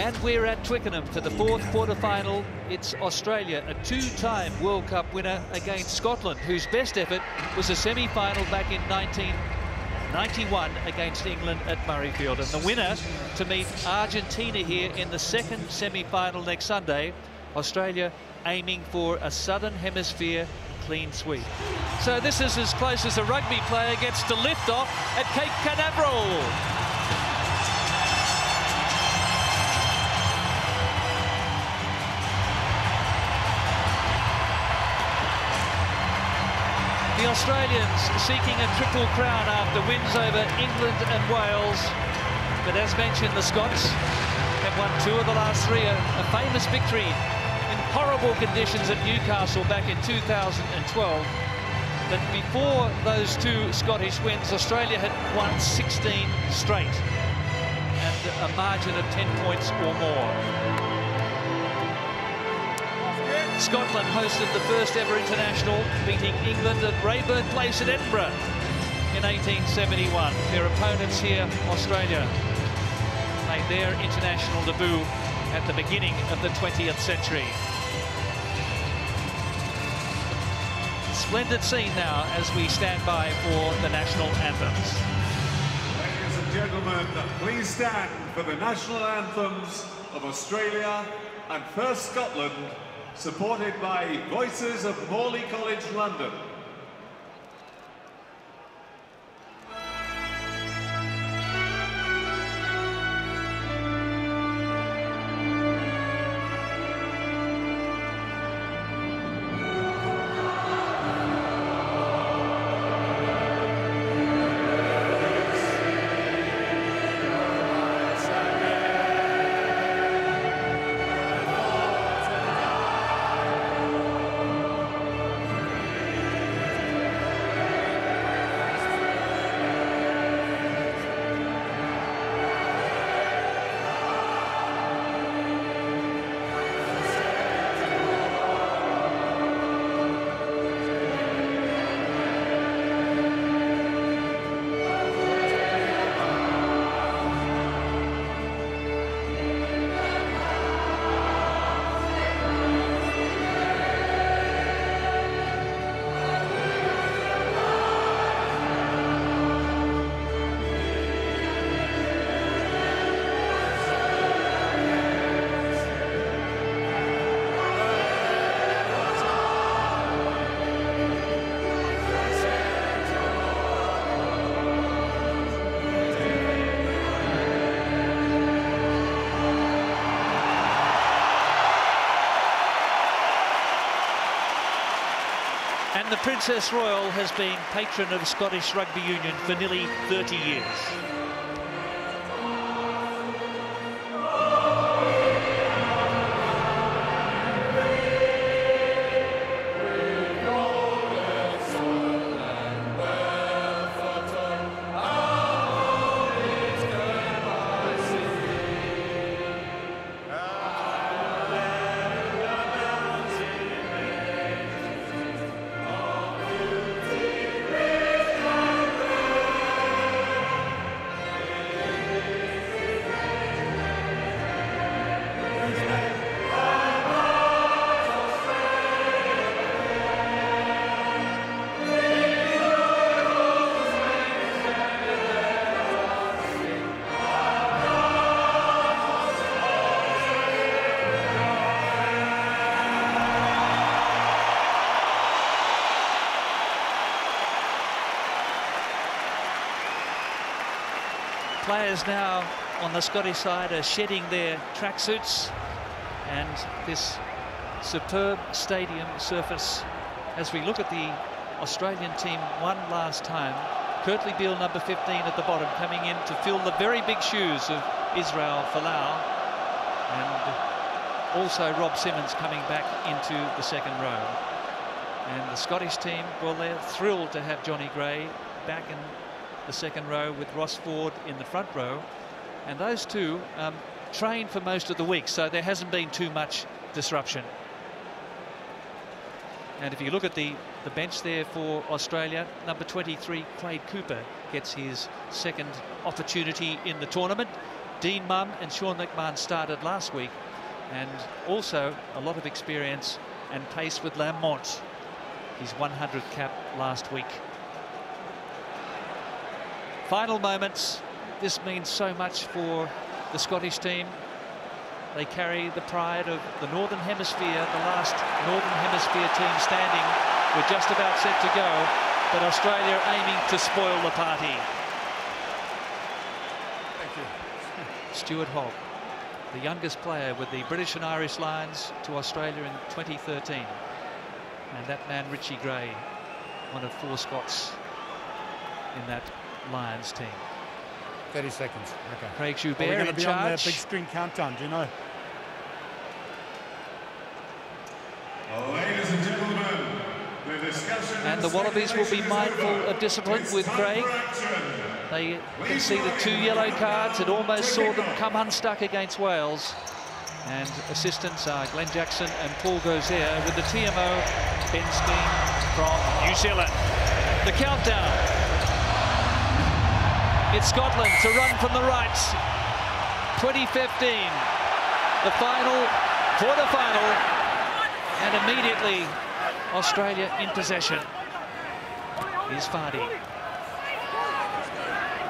And we're at Twickenham for the fourth quarter-final. It's Australia, a two-time World Cup winner against Scotland, whose best effort was a semi-final back in 1991 against England at Murrayfield. And the winner to meet Argentina here in the second semi-final next Sunday. Australia aiming for a Southern Hemisphere clean sweep. So this is as close as a rugby player gets to lift off at Cape Canaveral. The Australians seeking a triple crown after wins over England and Wales. But as mentioned, the Scots have won two of the last three. A famous victory in horrible conditions at Newcastle back in 2012. But before those two Scottish wins, Australia had won 16 straight and a margin of 10 points or more. Scotland hosted the first ever international, beating England at Reyburn Place in Edinburgh in 1871. Their opponents here, Australia, made their international debut at the beginning of the 20th century. Splendid scene now as we stand by for the national anthems. Ladies and gentlemen, please stand for the national anthems of Australia and First Scotland, supported by Voices of Morley College, London. And the Princess Royal has been patron of Scottish Rugby Union for nearly 30 years. Players now on the Scottish side are shedding their tracksuits, and this superb stadium surface, as we look at the Australian team one last time. Kurtley Beale, number 15 at the bottom, coming in to fill the very big shoes of Israel Folau, and also Rob Simmons coming back into the second row. And the Scottish team, well, they're thrilled to have Johnny Gray back in the second row with Ross Ford in the front row, and those two trained for most of the week, so there hasn't been too much disruption. And if you look at the bench there for Australia, number 23 Quade Cooper gets his second opportunity in the tournament, Dean Munn and Sean McMahon started last week, and also a lot of experience and pace with Lamont, his 100th cap last week. Final moments. This means so much for the Scottish team. They carry the pride of the Northern Hemisphere, the last Northern Hemisphere team standing. We're just about set to go, but Australia aiming to spoil the party. Thank you. Stuart Hogg, the youngest player with the British and Irish Lions to Australia in 2013. And that man, Richie Gray, one of four Scots in that Lions team. 30 seconds. Okay. Craig Joubert in charge. We're going to be on the big screen countdown, do you know? Ladies and gentlemen, the discussion and the Wallabies will be mindful of discipline with Craig. They conceded two yellow cards. It almost saw them come unstuck against Wales. And assistants are Glenn Jackson and Paul Gozier, with the TMO, Ben Steen from New Zealand. The countdown. It's Scotland to run from the right. 2015, the final, quarter-final, and immediately Australia in possession. Here's Vardy.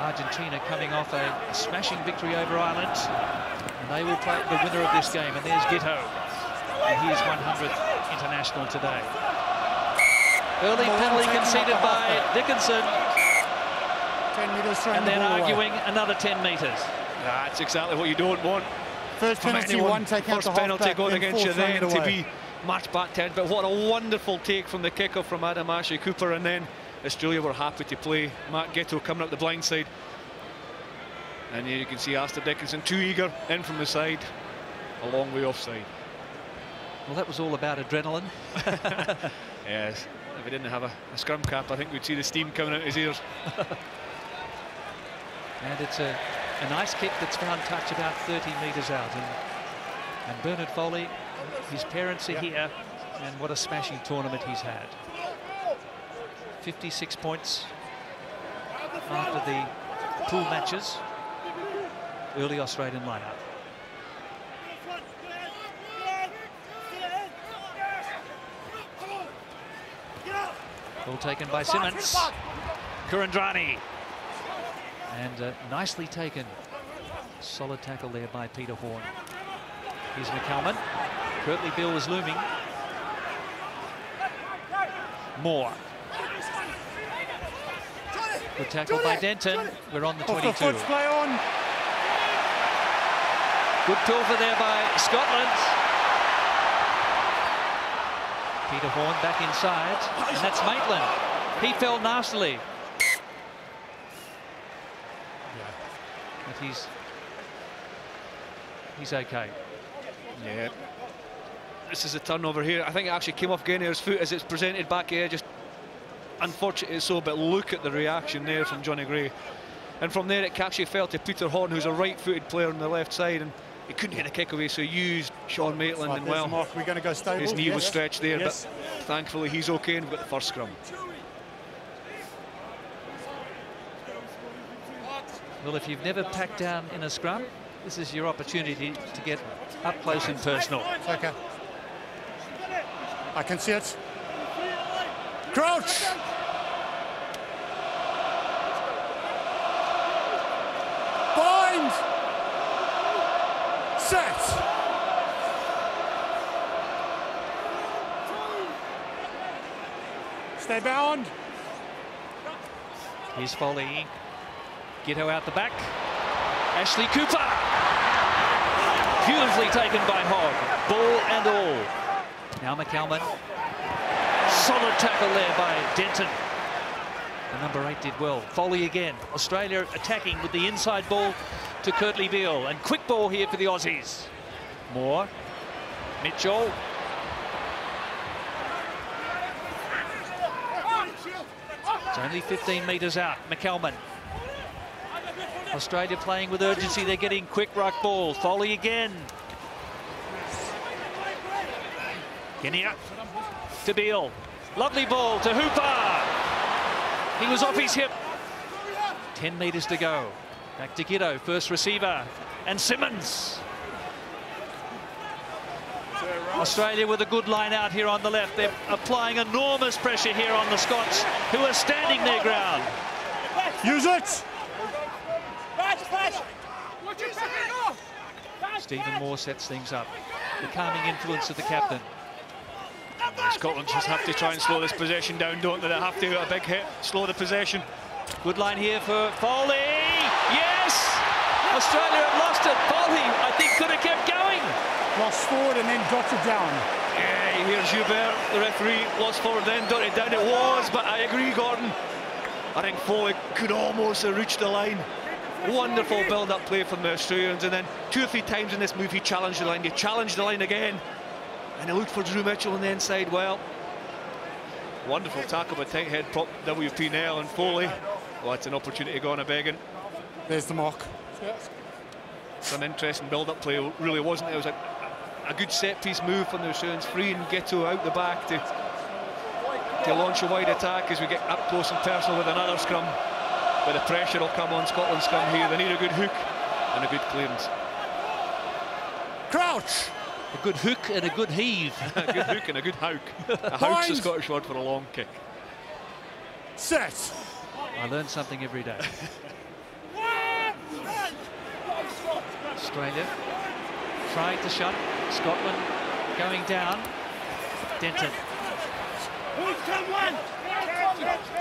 Argentina coming off a smashing victory over Ireland, and they will play the winner of this game. And there's Gitto, and he's 100th international today. Early penalty conceded by Dickinson. And then arguing away. Another 10 metres. That's exactly what you don't want. First penalty, one take out. First penalty going against you then to be matched back 10. But what a wonderful take from the kicker from Adamashi Cooper. And then Australia were happy to play. Matt Gitto coming up the blind side. And here you can see Alistair Dickinson, too eager, in from the side. A long way offside. Well, that was all about adrenaline. Yes. If he didn't have a scrum cap, I think we'd see the steam coming out his ears. And it's a nice kick that's found touch about 30 metres out. And Bernard Foley, his parents are here, and what a smashing tournament he's had. 56 points after the pool matches. Early Australian lineup. Ball taken by Simmons. Kurandrani. And nicely taken. Solid tackle there by Peter Horne. Here's McCalman. Kirtley Bill is looming. Moore. Good tackle by Denton. We're on the 22. Play on. Good cover there by Scotland. Peter Horne back inside. And that's Maitland. He fell nastily. But he's okay. Yeah. This is a turnover here. I think it actually came off Gainer's foot as it's presented back here. Just unfortunately so, but look at the reaction there from Johnny Gray. And from there it actually fell to Peter Horne, who's a right-footed player on the left side, and he couldn't get a kick away, so he used Sean Maitland, and well, we're going to go stable. His knee was stretched there, but thankfully he's okay, and we've got the first scrum. Well, if you've never packed down in a scrum, this is your opportunity to get up close and personal. Okay. I can see it. Crouch! Bind! Set! Stay bound. Here's Foley. Gitto out the back. Ashley Cooper. Beautifully taken by Hogg. Ball and all. Now McCalman. Solid tackle there by Denton. The number 8 did well. Foley again. Australia attacking with the inside ball to Kirtley Beale. And quick ball here for the Aussies. Moore. Mitchell. It's only 15 metres out. McCalman. Australia playing with urgency. They're getting quick ruck balls. Foley again. Guinea to Beale. Lovely ball to Hooper. He was off his hip. 10 metres to go. Back to Gitto, first receiver. and Simmons. Australia with a good line out here on the left. They're applying enormous pressure here on the Scots, who are standing their ground. Use it! Stephen Moore sets things up. The calming influence of the captain. Scotland just have to try and slow this possession down, don't they? They have to, a big hit, slow the possession. Good line here for Foley. Yes! Australia have lost it. Foley, I think, could have kept going. Lost forward and then dotted down. Yeah, here's Joubert, the referee. Lost forward, then dotted down. It was, but I agree, Gordon. I think Foley could almost have reached the line. Wonderful build-up play from the Australians, and then two or three times in this move he challenged the line. He challenged the line again, and he looked for Drew Mitchell on the inside. Well, wonderful tackle by tight head prop WP Nell and Foley. Well, it's an opportunity gone a begging. There's the mark. It's an interesting build-up play, really, wasn't it? It was a good set-piece move from the Australians, freeing Ghetto out the back to launch a wide attack as we get up close and personal with another scrum. But the pressure will come on Scotland's scrum here. They need a good hook and a good clearance. Crouch! A good hook and a good heave. A good hook and a good hauk. A hauk's a Scottish word for a long kick. Set! I learn something every day. Australia trying to shut Scotland, going down. Denton.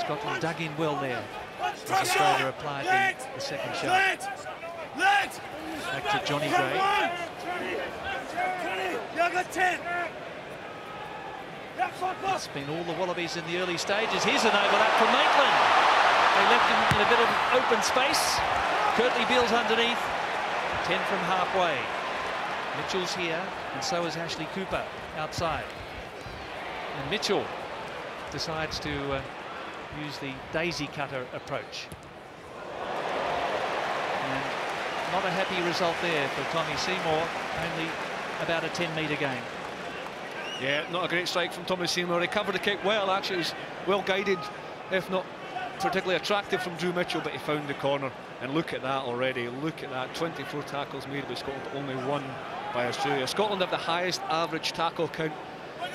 Scotland dug in well there. As Australia applied the second shot. Back to Johnny Gray. It's been all the Wallabies in the early stages. Here's an overlap from Maitland. They left him in a bit of open space. Curtly Beale's underneath. 10 from halfway. Mitchell's here, and so is Ashley Cooper outside. And Mitchell decides to use the daisy cutter approach. And not a happy result there for Tommy Seymour, only about a 10-metre game. Yeah, not a great strike from Tommy Seymour. He covered the kick well, actually. It was well guided, if not particularly attractive from Drew Mitchell, but he found the corner. And look at that already, look at that. 24 tackles made by Scotland, only one by Australia. Scotland have the highest average tackle count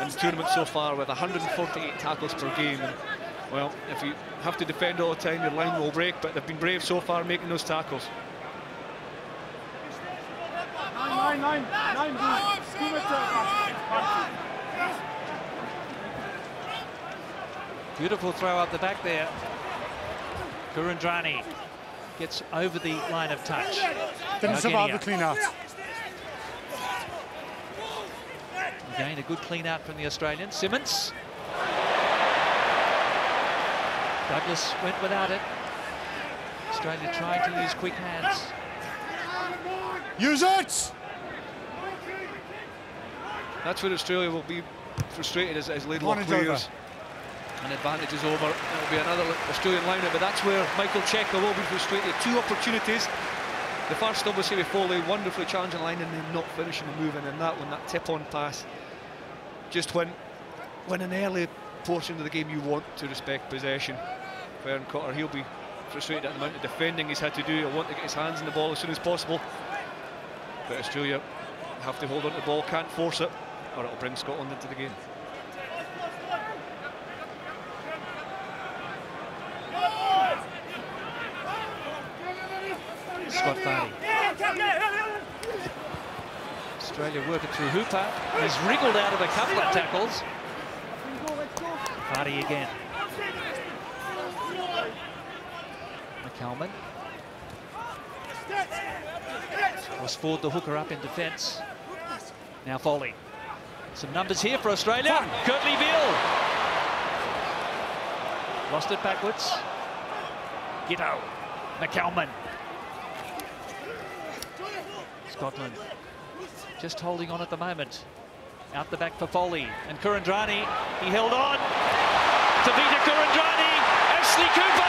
in the tournament so far, with 148 tackles per game. And well, if you have to defend all the time, your line will break, but they've been brave so far making those tackles. Beautiful throw up the back there. Gurandrani gets over the line of touch. Didn't survive the clean-out. Again, a good clean-out from the Australian. Simmons. Douglas went without it. Australia trying to use quick hands. Use it! That's where Australia will be frustrated as Laidlaw clears. An advantage is over. It'll be another Australian lineup, but that's where Michael Cheika will be frustrated. Two opportunities. The first, obviously, with Foley, wonderfully challenging line, and then not finishing the move. And then that one, that tip-on pass, just when an early portion of the game you want to respect possession. Vern Cotter, he'll be frustrated at the amount of defending he's had to do. He'll want to get his hands on the ball as soon as possible. But Australia have to hold on to the ball, can't force it, or it'll bring Scotland into the game. Scott Barry. Australia working through Hooper. He's wriggled out of a couple of tackles. Hardy again. McCalman was Ford the hooker up in defence. Now Foley. Some numbers here for Australia. Curtly Beale lost it backwards. Gitto. McCalman. Scotland just holding on at the moment. Out the back for Foley. And Kurandrani, he held on. Tavita Kurandrani, Ashley Cooper!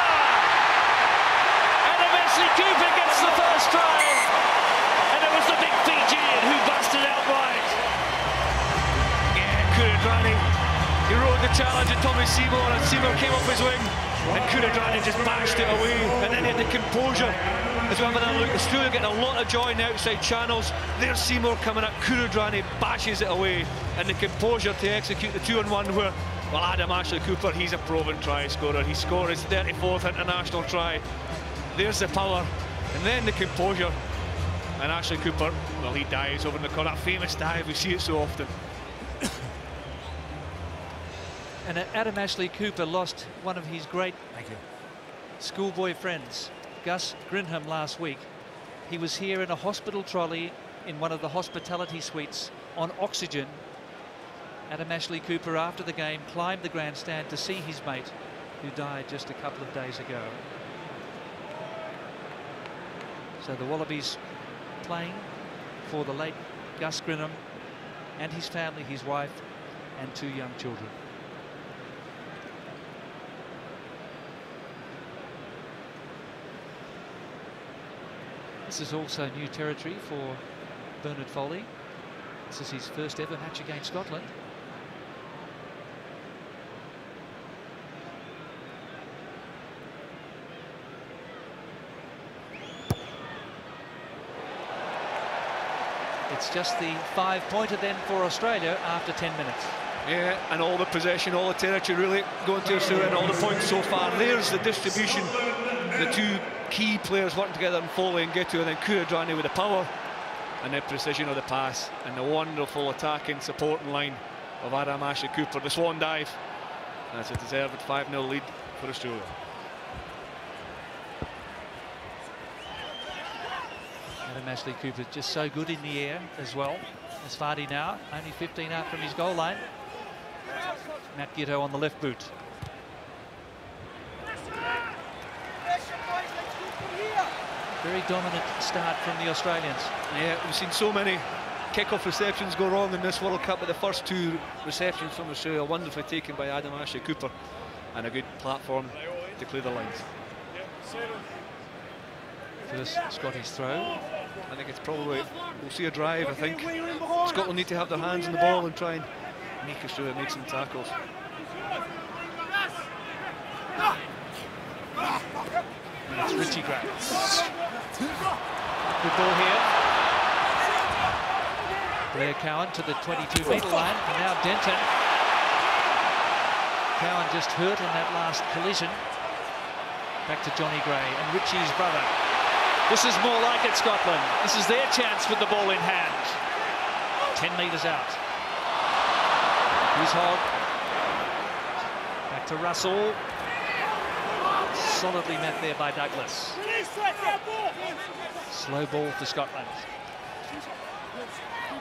And if Ashley Cooper gets the first try, and it was the big Fijian who busted out wide. Yeah, Kurandrani, he rode the challenge at Tommy Seymour, and Seymour came off his wing, and Kurandrani just bashed it away, and then he had the composure as well. But look, Australia getting a lot of joy in the outside channels. There's Seymour coming up, Kurudrani bashes it away, and the composure to execute the 2-on-1 where, well, Adam Ashley Cooper, he's a proven try scorer. He scored his 34th international try. There's the power, and then the composure. And Ashley Cooper, well, he dives over in the corner. That famous dive, we see it so often. And Adam Ashley Cooper lost one of his great schoolboy friends, Gus Grinham, last week. He was here in a hospital trolley in one of the hospitality suites on oxygen. Adam Ashley Cooper, after the game, climbed the grandstand to see his mate, who died just a couple of days ago. So the Wallabies playing for the late Gus Grinham and his family, his wife and two young children. This is also new territory for Bernard Foley. This is his first ever match against Scotland. It's just the five-pointer then for Australia after 10 minutes. Yeah, and all the possession, all the territory really going to Australia, and all the points so far. There's the distribution. The two key players working together, and Foley and Gitu, and then Kurudrani with the power and the precision of the pass and the wonderful attacking supporting line of Adam Ashley Cooper. The swan dive. That's a deserved 5-0 lead for Australia. Adam Ashley Cooper just so good in the air as well. As Vardy now, only 15 out from his goal line. Matt Gitu on the left boot. Very dominant start from the Australians. Yeah, we've seen so many kick-off receptions go wrong in this World Cup, but the first two receptions from Australia wonderfully taken by Adam Ashley Cooper, and a good platform to clear the lines. First Scottish throw. I think it's probably, we'll see a drive, I think. Scotland need to have their hands on the ball and try and make Australia make some tackles. And it's Richie Grant. Good ball here. Blair Cowan to the 22-metre line, and now Denton. Cowan just hurt in that last collision. Back to Johnny Gray and Richie's brother. This is more like it, Scotland. This is their chance with the ball in hand. 10 metres out. Here's Hogg. Back to Russell. Solidly met there by Douglas. Slow ball for Scotland.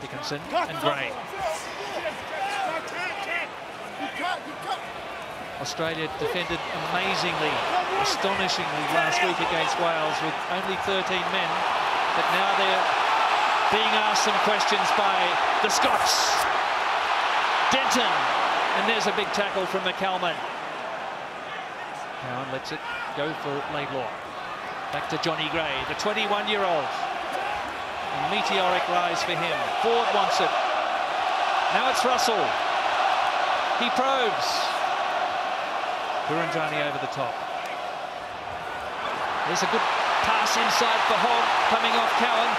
Dickinson and Gray. Australia defended amazingly, astonishingly last week against Wales with only 13 men, but now they're being asked some questions by the Scots. Denton, and there's a big tackle from McCalman. Cowan lets it go for Laidlaw. Back to Johnny Gray, the 21-year-old. A meteoric rise for him. Ford wants it. Now it's Russell. He probes. Kurudrani over the top. There's a good pass inside for Hogg, coming off Cowan.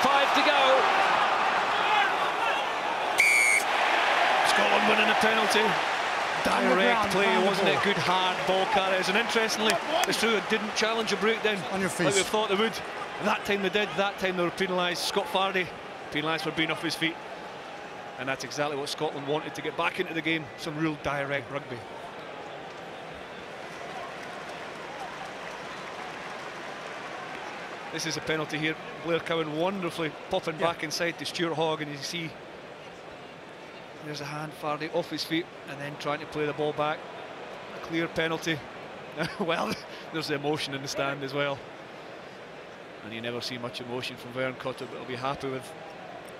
5 to go. Scotland winning a penalty. Direct play, wasn't it? Good hard ball carriers, and interestingly, Australia didn't challenge a breakdown like we thought they would. That time they did. That time they were penalised. Scott Vardy penalised for being off his feet, and that's exactly what Scotland wanted, to get back into the game. Some real direct rugby. This is a penalty here. Blair Cowan wonderfully popping back inside to Stuart Hogg, and you see. There's a hand, Vardy off his feet, and then trying to play the ball back. A clear penalty. Well, there's the emotion in the stand as well. And you never see much emotion from Verncotter, but he'll be happy with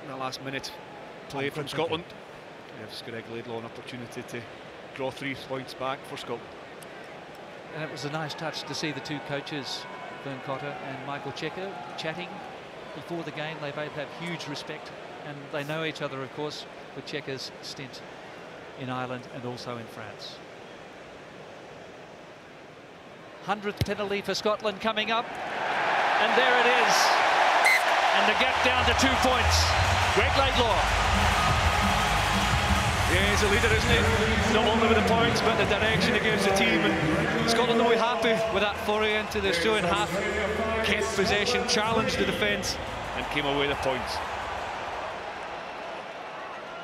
that last minute play from Scotland. Gives Greg Laidlaw an opportunity to draw 3 points back for Scotland. And it was a nice touch to see the two coaches, Verncotter and Michael Checker, chatting before the game. They both have huge respect, and they know each other, of course, with Checker's stint in Ireland and also in France. 100th penalty for Scotland coming up. And there it is. And the gap down to 2 points. Greg Laidlaw. Yeah, he's a leader, isn't he? Not only with the points, but the direction he gives the team. And Scotland will be happy with that foray into the Australian half. Kept possession, challenged the defence, and came away with the points.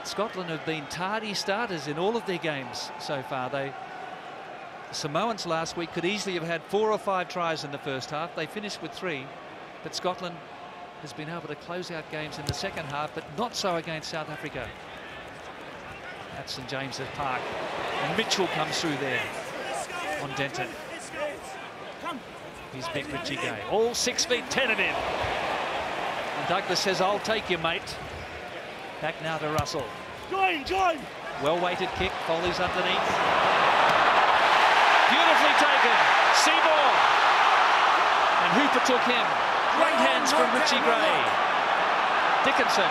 Scotland have been tardy starters in all of their games so far. The Samoans last week could easily have had 4 or 5 tries in the first half. They finished with 3, but Scotland has been able to close out games in the second half, but not so against South Africa. At St James's Park, and Mitchell comes through there on Denton. He's Mick Richigay, all 6'10" of him. And Douglas says, "I'll take you, mate." Back now to Russell. Join! Well-weighted kick, volleys underneath. Beautifully taken, Seymour. And Hooper took him. Great hands from Richie Gray. Dickinson,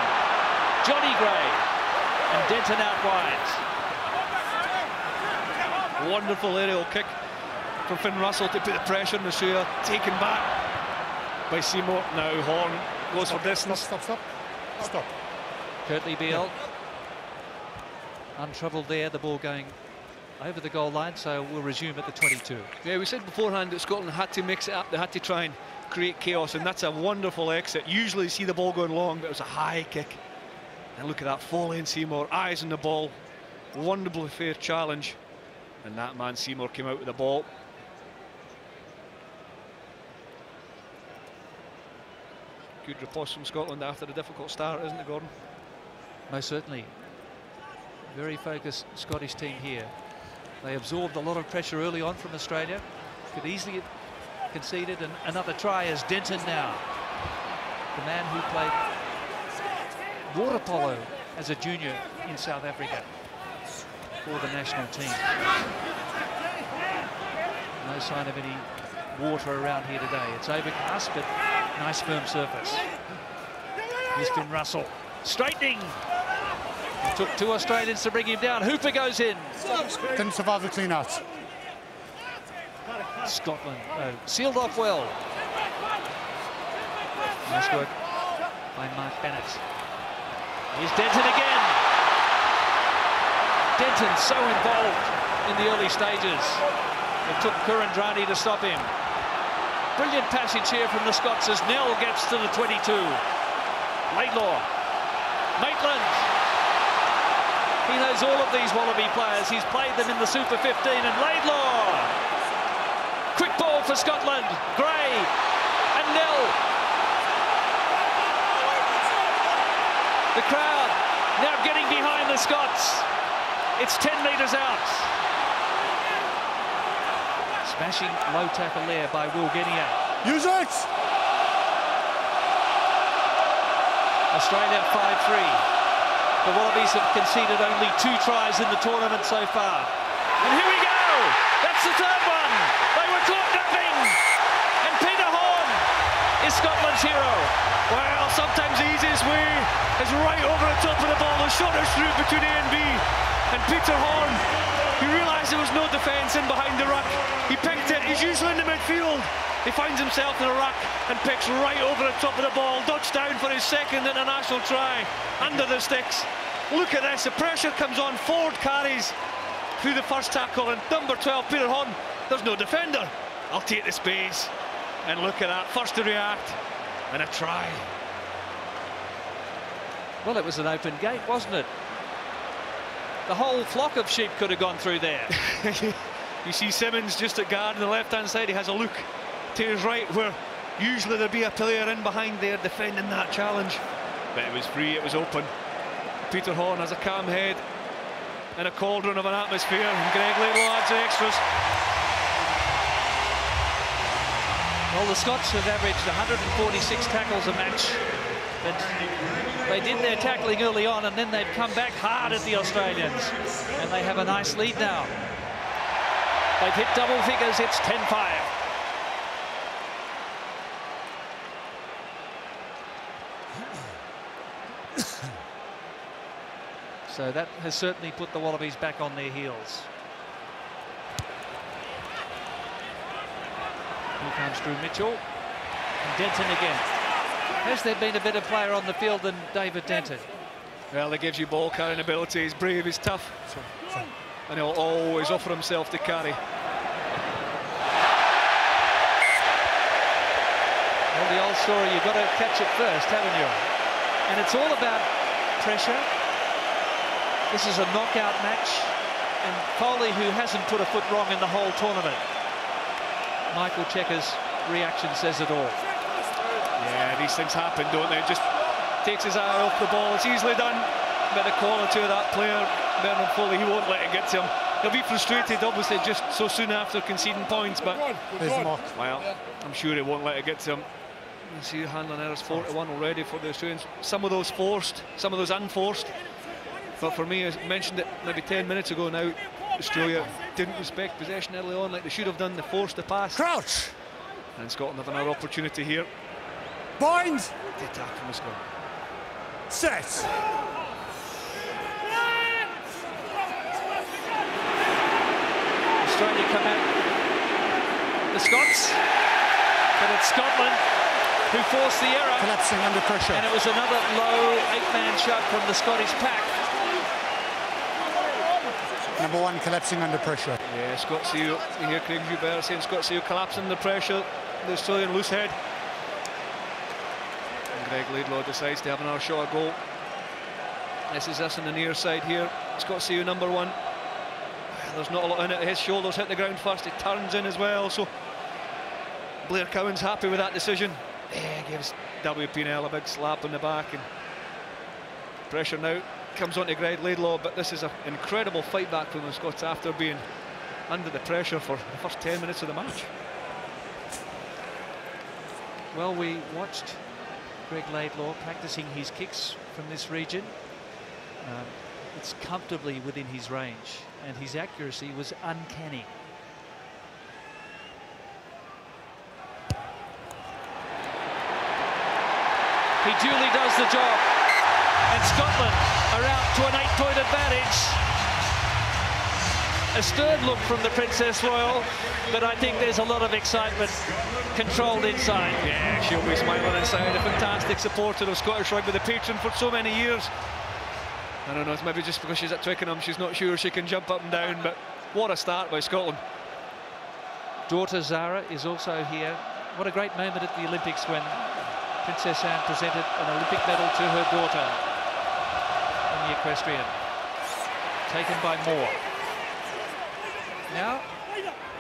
Johnny Gray, and Denton out wide. Wonderful aerial kick from Finn Russell to put the pressure on Russia. Taken back by Seymour. Now Horn goes for distance. Stop. Curtly Beale, untroubled there, the ball going over the goal line, so we'll resume at the 22. Yeah, we said beforehand that Scotland had to mix it up, they had to try and create chaos, and that's a wonderful exit. Usually you see the ball going long, but it was a high kick. And look at that, volley in Seymour, eyes on the ball, wonderfully fair challenge. And that man Seymour came out with the ball. Good riposte from Scotland after a difficult start, isn't it, Gordon? Most certainly. Very focused Scottish team here. They absorbed a lot of pressure early on from Australia. Could easily have conceded another try as Denton now. The man who played water polo as a junior in South Africa for the national team. No sign of any water around here today. It's overcast, but nice firm surface. Here's Finn Russell. Straightening. It took 2 Australians to bring him down. Hooper goes in. Didn't survive the clean out. Scotland sealed off well. Nice work by Mark Bennett. Here's Denton again. Denton so involved in the early stages. It took Kurandrani to stop him. Brilliant passage here from the Scots as Nell gets to the 22. Laidlaw. Maitland, he knows all of these Wallaby players. He's played them in the Super 15, and Laidlaw. Quick ball for Scotland, Gray and Nell. The crowd now getting behind the Scots. It's 10 metres out. Smashing low tackle there by Will Guinea. Use it! Australia 5-3. The Wallabies have conceded only 2 tries in the tournament so far. And here we go! That's the third one! They were caught napping! And Peter Horn is Scotland's hero. Well, sometimes the easiest way is right over the top of the ball. The shot is through between A and B. And Peter Horn, he realised there was no defence in behind the ruck. He picked it. He's usually in the midfield. He finds himself in a rack and picks right over the top of the ball. Dodged down for his second international try under the sticks. Look at this, the pressure comes on. Ford carries through the first tackle, and number 12, Peter Horn, there's no defender. I'll take the space. And look at that, first to react and a try. Well, it was an open gate, wasn't it? The whole flock of sheep could have gone through there. You see Simmons just at guard on the left-hand side, he has a look to his right, where usually there'd be a player in behind there defending that challenge. But it was free, it was open. Peter Horn has a calm head and a cauldron of an atmosphere, and Greg Laidlaw adds the extras. Well, the Scots have averaged 146 tackles a match, but they did their tackling early on, and then they've come back hard at the Australians, and they have a nice lead now. They've hit double figures, it's 10-5. So that has certainly put the Wallabies back on their heels. Here comes Drew Mitchell. And Denton again. Has there been a better player on the field than David Denton? Well, he gives you ball carrying ability. He's brave, he's tough. And he'll always offer himself to carry. Well, the old story, you've got to catch it first, haven't you? And it's all about pressure. This is a knockout match. And Foley, who hasn't put a foot wrong in the whole tournament. Michael Checker's reaction says it all. Yeah, these things happen, don't they? Just takes his eye off the ball. It's easily done. But the quality of that player, Bernard Foley, he won't let it get to him. He'll be frustrated, obviously, just so soon after conceding points. But well, I'm sure he won't let it get to him. You see Hanlon errors 4-1 already for the Australians. Some of those forced, some of those unforced. But for me, I mentioned it maybe 10 minutes ago now, Australia didn't respect possession early on like they should have done. They forced the pass. Crouch! And Scotland have another opportunity here. Bind! The attack from Scotland. Set! Australia come out. The Scots. But it's Scotland who forced the error, collapsing under pressure, and it was another low eight-man shot from the Scottish pack. Number one collapsing under pressure. Yeah, Scott Seo, you hear Craig Joubert saying Scott Seo collapsing under pressure, the Australian loose head. And Greg Laidlaw decides to have another shot at goal. This is us on the near side here, Scott Seo number one. There's not a lot in it, his shoulders hit the ground first, he turns in as well, so Blair Cowan's happy with that decision. Yeah, gives WPNL a big slap on the back, and pressure now comes on to Greg Laidlaw, but this is an incredible fight back from the Scots after being under the pressure for the first 10 minutes of the match. Well, we watched Greg Laidlaw practising his kicks from this region. It's comfortably within his range, and his accuracy was uncanny. He duly does the job, and Scotland are out to an 8-point advantage. A stern look from the Princess Royal, but I think there's a lot of excitement controlled inside. Yeah, she'll be smiling inside, a fantastic supporter of Scottish rugby, the patron for so many years. I don't know, it's maybe just because she's at Twickenham, she's not sure she can jump up and down, but what a start by Scotland. Daughter Zara is also here. What a great moment at the Olympics when Princess Anne presented an Olympic medal to her daughter in the equestrian, taken by Moore. Now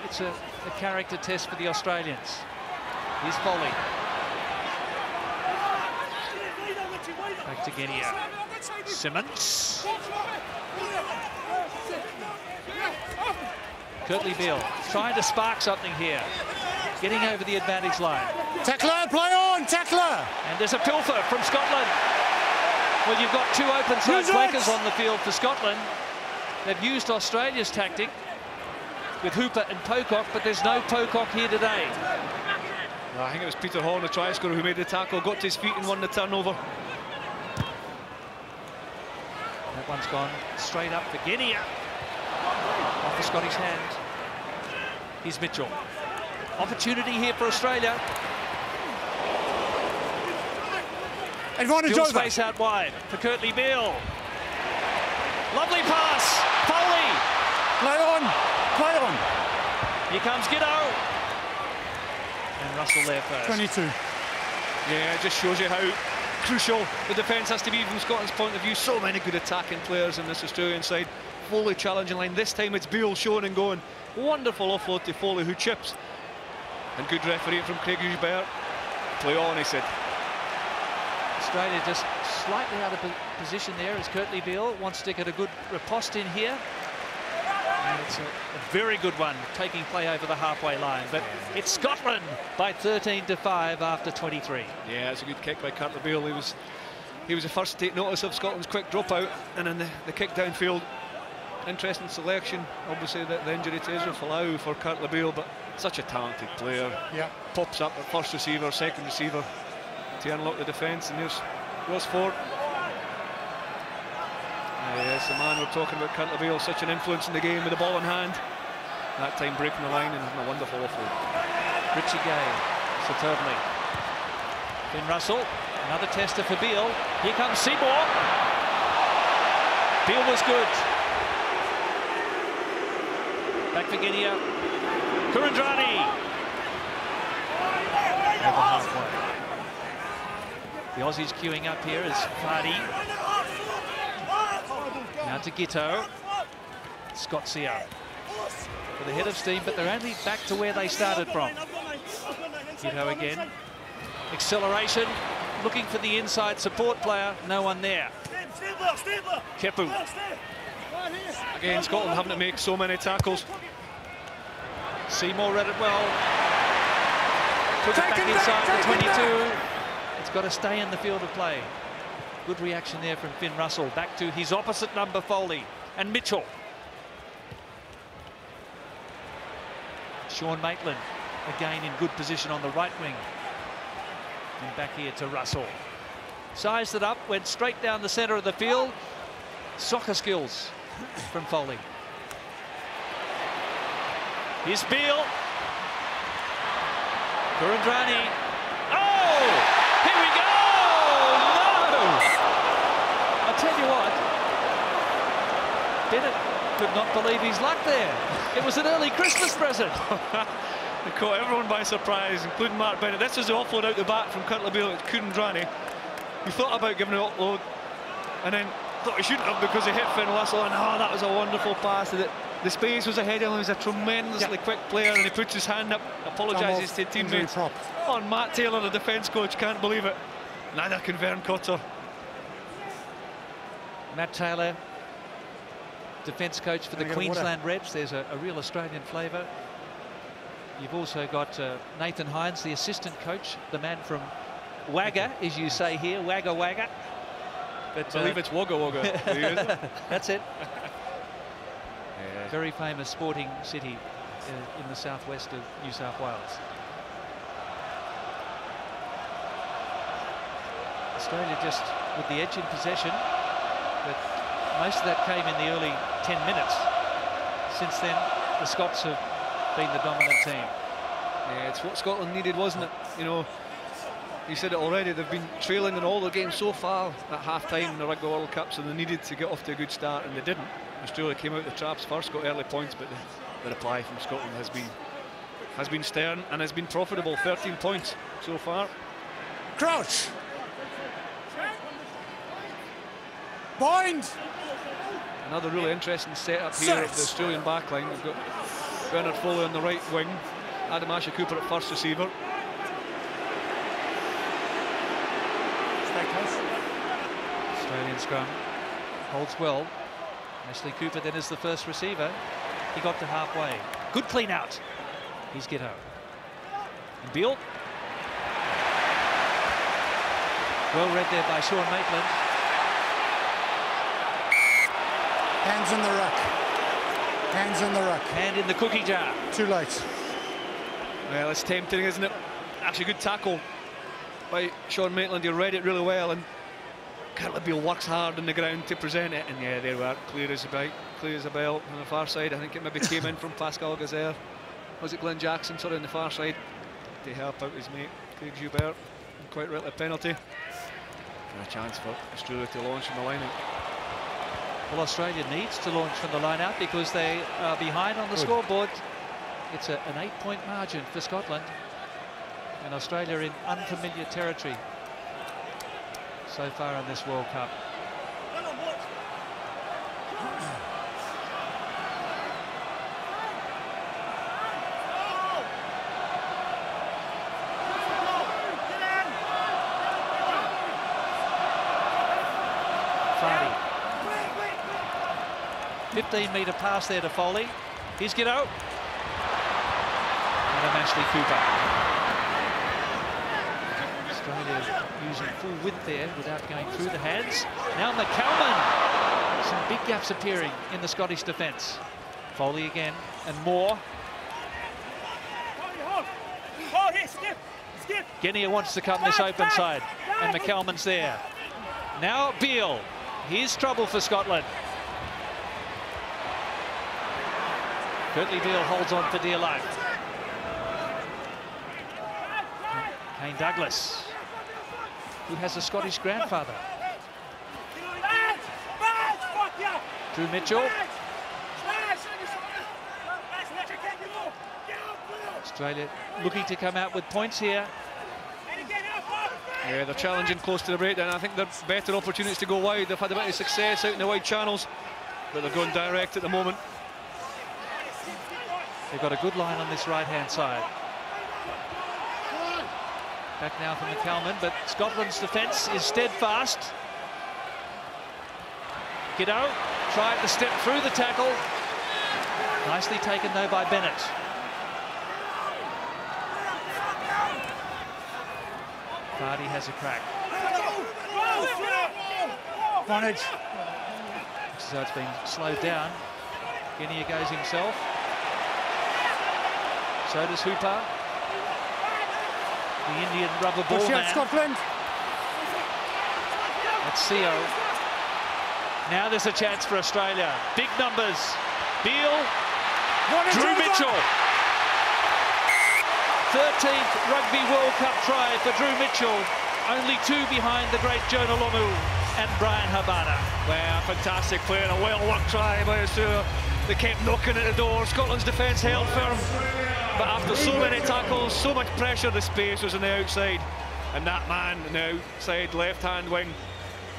it's a character test for the Australians. Here's Foley. Back to Genia. Simmons. Kirtley Beale trying to spark something here, getting over the advantage line. Tackler, play on, tackler! And there's a pilfer from Scotland. Well, you've got two open side flankers on the field for Scotland. They've used Australia's tactic with Hooper and Pocock, but there's no Pocock here today. No, I think it was Peter Horn, the try scorer, who made the tackle, got to his feet and won the turnover. That one's gone straight up for Guinea. Off the Scottish hand. Here's Mitchell. Opportunity here for Australia. Advantage over. Space out wide for Kirtley Beale. Lovely pass. Foley. Play on. Play on. Here comes Giddo. And Russell there first. 22. Yeah, it just shows you how crucial the defence has to be from Scotland's point of view. So many good attacking players in this Australian side. Foley challenging line. This time it's Beale showing and going. Wonderful offload to Foley, who chips. And good referee from Craig Joubert. Play on, he said. Australia just slightly out of position there as Kirtley Beale wants to get a good riposte in here. And it's a very good one, taking play over the halfway line. But it's Scotland by 13-5 after 23. Yeah, it's a good kick by Kirtley Beale. He was the first to take notice of Scotland's quick dropout, and then the kick downfield. Interesting selection, obviously, that the injury to Israel Folau for Kirtley Beale, but such a talented player. Yeah. Pops up at first receiver, second receiver to unlock the defence, and there's Ross Ford. Yes, the man we're talking about, Kirtley Beale, such an influence in the game with the ball in hand. That time breaking the line and a wonderful offload. Richie Gay, certainly. Finn Russell, another tester for Beale. Here comes Seymour. Beale was good. Back for Guinea. Kurandrani. Over halfway. The Aussies queuing up here is Vardy. Now to Gitto. Scott Sear. With a head of steam, but they're only back to where they started from. Gitto again. Acceleration, looking for the inside support player, no one there. Kepu. Again, Scotland having to make so many tackles. Seymour read it well. Put it back inside the 22. It's got to stay in the field of play. Good reaction there from Finn Russell. Back to his opposite number, Foley, and Mitchell. Sean Maitland, again in good position on the right wing. And back here to Russell. Sized it up, went straight down the centre of the field. Soccer skills from Foley. Here's Beale. Kurandrani. Oh! Here we go! No! I'll tell you what. Bennett could not believe his luck there. It was an early Christmas present. They caught everyone by surprise, including Mark Bennett. This is the offload out the back from Kurtley Beale to Kurandrani. He thought about giving an offload and then thought he shouldn't have because he hit Finn Russell, and oh, that was a wonderful pass. The space was ahead of him. He was a tremendously quick player, and he puts his hand up, apologises to his teammates. Oh, Matt Taylor, the defence coach, can't believe it. Neither can Vern Cotter. Matt Taylor, defence coach for the Queensland Reds. There's a real Australian flavour. You've also got Nathan Hines, the assistant coach, the man from Wagga, as you say here, Wagga Wagga. But, I believe it's Wagga Wagga. That's it. Yeah. Very famous sporting city in the southwest of New South Wales. Australia just with the edge in possession, but most of that came in the early 10 minutes. Since then, the Scots have been the dominant team. Yeah, it's what Scotland needed, wasn't it? You know, you said it already, they've been trailing in all the games so far at half-time in the Rugby World Cup, so they needed to get off to a good start, and they didn't. Australia came out the traps first, got early points, but the reply from Scotland has been stern and has been profitable. 13 points so far. Crouch! Bind! Another really interesting setup here of the Australian backline. We've got Bernard Foley on the right wing, Adam Asher-Cooper at first receiver. Australian scrum holds well. Ashley Cooper then is the first receiver. He got to halfway. Good clean out. He's Gitto. And Beale. Well read there by Sean Maitland. Hands in the ruck. Hands in the ruck. Hand in the cookie jar. Too late. Well, it's tempting, isn't it? Actually, good tackle by Sean Maitland. He read it really well, and Kurtley Beale works hard on the ground to present it. And yeah, there we are, clear as a bell on the far side. I think it maybe came in from Pascal Gazelle. Was it Glenn Jackson, sorry, on the far side to help out his mate, Craig Joubert, and quite rightly a penalty. And a chance for Australia to launch from the line-out. Well, Australia needs to launch from the line-out because they are behind on the scoreboard. It's an 8-point margin for Scotland. And Australia in unfamiliar territory so far in this World Cup. Friday. 15-metre pass there to Foley. Here's Gitto. And a Ashley Cooper. Australia using full width there without going through the hands. Now McCalman. Some big gaps appearing in the Scottish defence. Foley again, and Moore. Guinea wants to come this open side, and McCalman's there. Now Beale. Here's trouble for Scotland. Kurtley Beale holds on for dear life. Kane Douglas. who has a Scottish grandfather. Drew Mitchell. Australia looking to come out with points here. Yeah, they're challenging close to the breakdown. I think they're better opportunities to go wide. They've had a bit of success out in the wide channels, but they're going direct at the moment. They've got a good line on this right-hand side. Back now from McCalman, but Scotland's defence is steadfast. Giddow tried to step through the tackle. Nicely taken, though, by Bennett. Vardy has a crack. Vonage. So it's been slowed down. Guinea goes himself. So does Hooper. The Indian rubber ball man. Scotland. That's Seo. Now there's a chance for Australia. Big numbers. Beale. Drew Mitchell. 13th Rugby World Cup try for Drew Mitchell. Only two behind the great Jonah Lomu and Brian Habana. Wow, fantastic player. A well-worked try by Australia. They kept knocking at the door. Scotland's defence held firm. But after so many tackles, so much pressure, the space was on the outside. And that man on the outside, left-hand wing,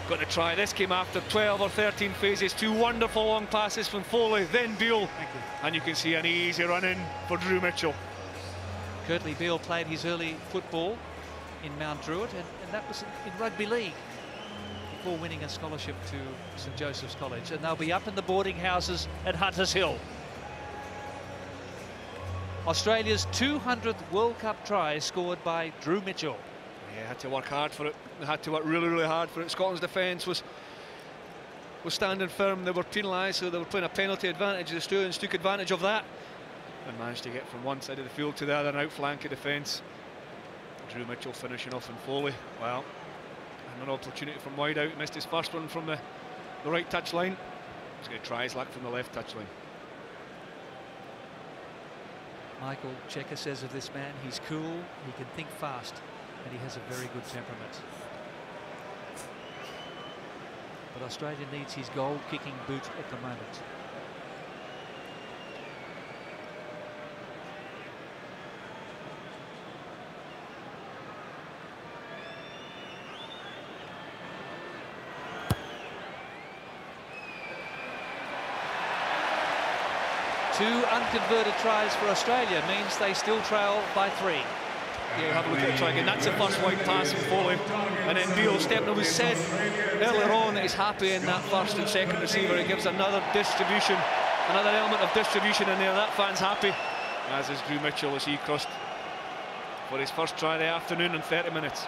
got the try. This came after 12 or 13 phases. Two wonderful long passes from Foley, then Beale. And you can see an easy run-in for Drew Mitchell. Kurtley Beale played his early football in Mount Druitt, and that was in rugby league, before winning a scholarship to St Joseph's College. And they'll be up in the boarding houses at Hunters Hill. Australia's 200th World Cup try scored by Drew Mitchell. Yeah, had to work hard for it. They had to work really, really hard for it. Scotland's defence was standing firm. They were penalised, so they were playing a penalty advantage. The Australians took advantage of that and managed to get from one side of the field to the other and outflank the defence. Drew Mitchell finishing off in Foley. Well, an opportunity from wide out. Missed his first one from the right touchline. He's going to try his luck from the left touchline. Michael Checker says of this man, he's cool, he can think fast, and he has a very good temperament. But Australia needs his goal-kicking boot at the moment. Two unconverted tries for Australia means they still trail by 3. Yeah, have a look at the try again. That's a first wide pass from Foley. And then Beale stepping. It was said earlier on that he's happy in that first and second receiver. It gives another distribution, another element of distribution in there. That fan's happy. As is Drew Mitchell as he crossed for his first try of the afternoon in 30 minutes.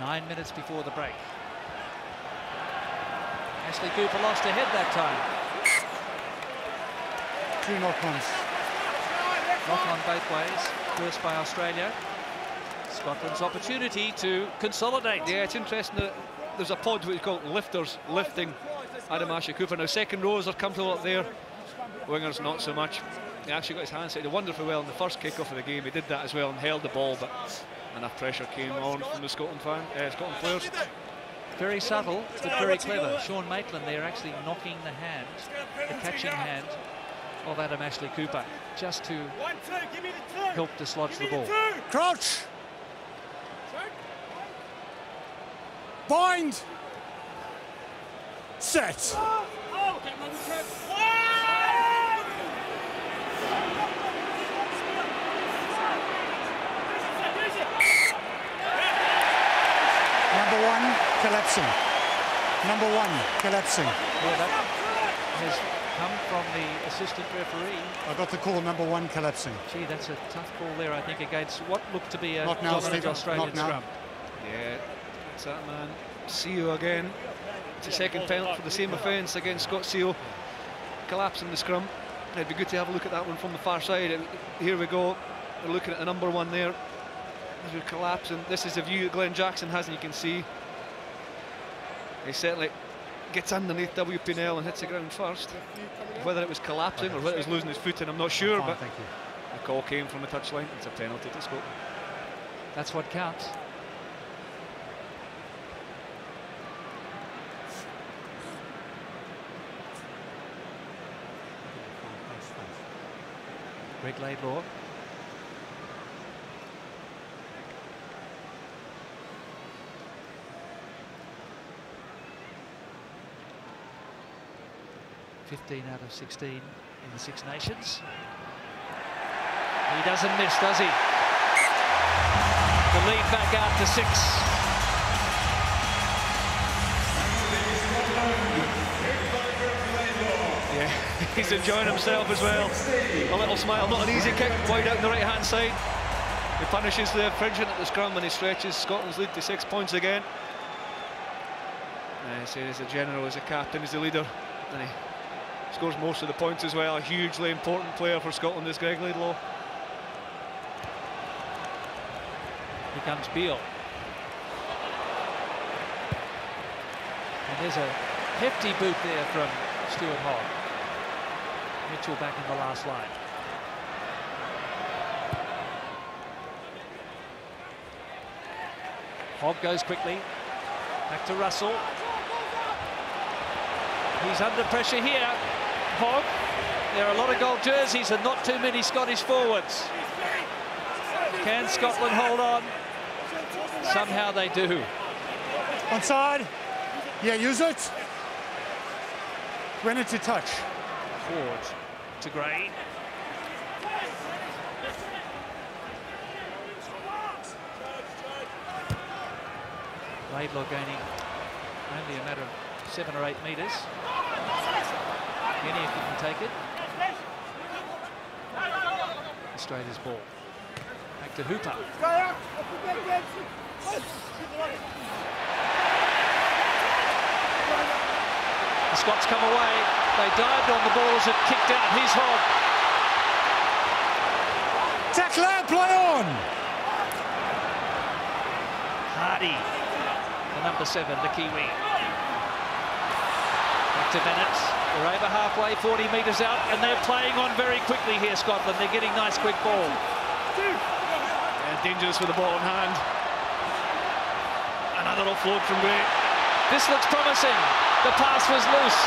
Nine minutes before the break. Ashley Cooper lost ahead that time. Two knock-ons. Knock-on both ways. First by Australia. Scotland's opportunity to consolidate. Yeah, it's interesting that there's a pod which is called lifters, lifting Adam Ashley Cooper. Now, second rows are comfortable up there. Wingers not so much. He actually got his hands set wonderfully well in the first kick-off of the game. He did that as well and held the ball, but enough pressure came on from the Scotland players. Very subtle, but very clever. Sean Maitland there actually knocking the hand, the catching hand of Adam Ashley Cooper, just to help dislodge the ball. Crouch! Bind! Set! Number one, collapsing. Number one, collapsing. Yeah, that has come from the assistant referee. I got the call, number one, collapsing. Gee, that's a tough call there, I think, against what looked to be a dominant Australian scrum. Yeah, it's that man, Seo again. It's a second penalty for the same offence against Scott Seo. Collapsing the scrum. It'd be good to have a look at that one from the far side. Here we go. We're looking at the number one there. As we collapse, and this is the view that Glenn Jackson has, and you can see he certainly gets underneath W. Pinnell and hits the ground first. Whether it was collapsing or whether it was losing his foot, and I'm not sure, but The call came from the touchline. It's a penalty to Scotland. That's what counts. Greg Laidlaw. (15 out of 16) in the Six Nations. He doesn't miss, does he? The lead back out to six. Yeah, he's enjoying himself as well. A little smile, not an easy kick, wide out on the right-hand side. He punishes the infringement at the scrum and he stretches Scotland's lead to 6 points again. So he's the general, he's the captain, he's the leader, and he scores most of the points as well. A hugely important player for Scotland is Greg Laidlaw. Here comes Beale. And there's a hefty boot there from Stuart Hogg. Mitchell back in the last line. Hogg goes quickly. Back to Russell. He's under pressure here. Hogg. There are a lot of gold jerseys and not too many Scottish forwards. Can Scotland hold on? Somehow they do. Onside. Yeah, use it. When it's a touch. Forward to Gray. Laidlaw gaining only a matter of 7 or 8 metres. Guinea if you can take it. Australia's ball. Back to Hooper. The Scots come away. They dived on the ball as it kicked out. Here's Hogg. Tackle out, play on. Hardy, the number 7, the Kiwi. Back to Bennett. They're over halfway, 40 metres out, and they're playing on very quickly here, Scotland. They're getting nice quick ball. Dangerous with the ball in hand. Another offload from Gray. This looks promising. The pass was loose.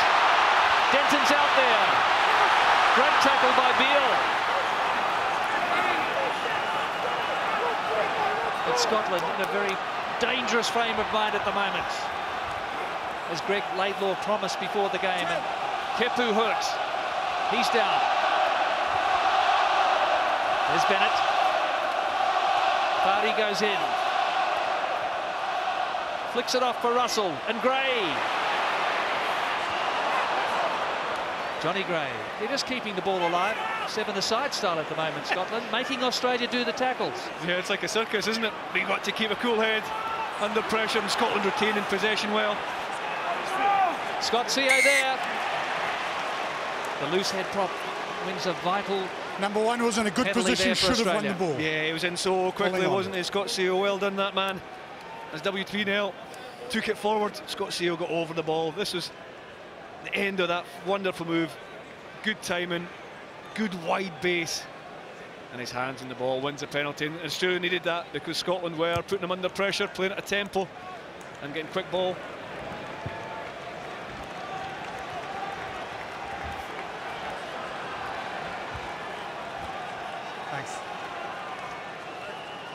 Denton's out there. Great tackle by Beale. But Scotland in a very dangerous frame of mind at the moment. As Greg Laidlaw promised before the game. And Kepu hurt. He's down. There's Bennett. Hardy goes in, flicks it off for Russell, and Gray. Johnny Gray, they're just keeping the ball alive. 7-a-side style at the moment, Scotland, making Australia do the tackles. Yeah, it's like a circus, isn't it? We've got to keep a cool head under pressure, and Scotland retaining possession well. Scott Sio there. The loose head prop wins a vital... Number 1 was in a good position, should have won the ball. Yeah, he was in so quickly, wasn't he? Scott Sio, well done that man. As W3 Nell took it forward, Scott Sio got over the ball. This was the end of that wonderful move. Good timing, good wide base. And his hands on the ball, wins the penalty. And Stuart needed that because Scotland were putting him under pressure, playing at a tempo and getting quick ball.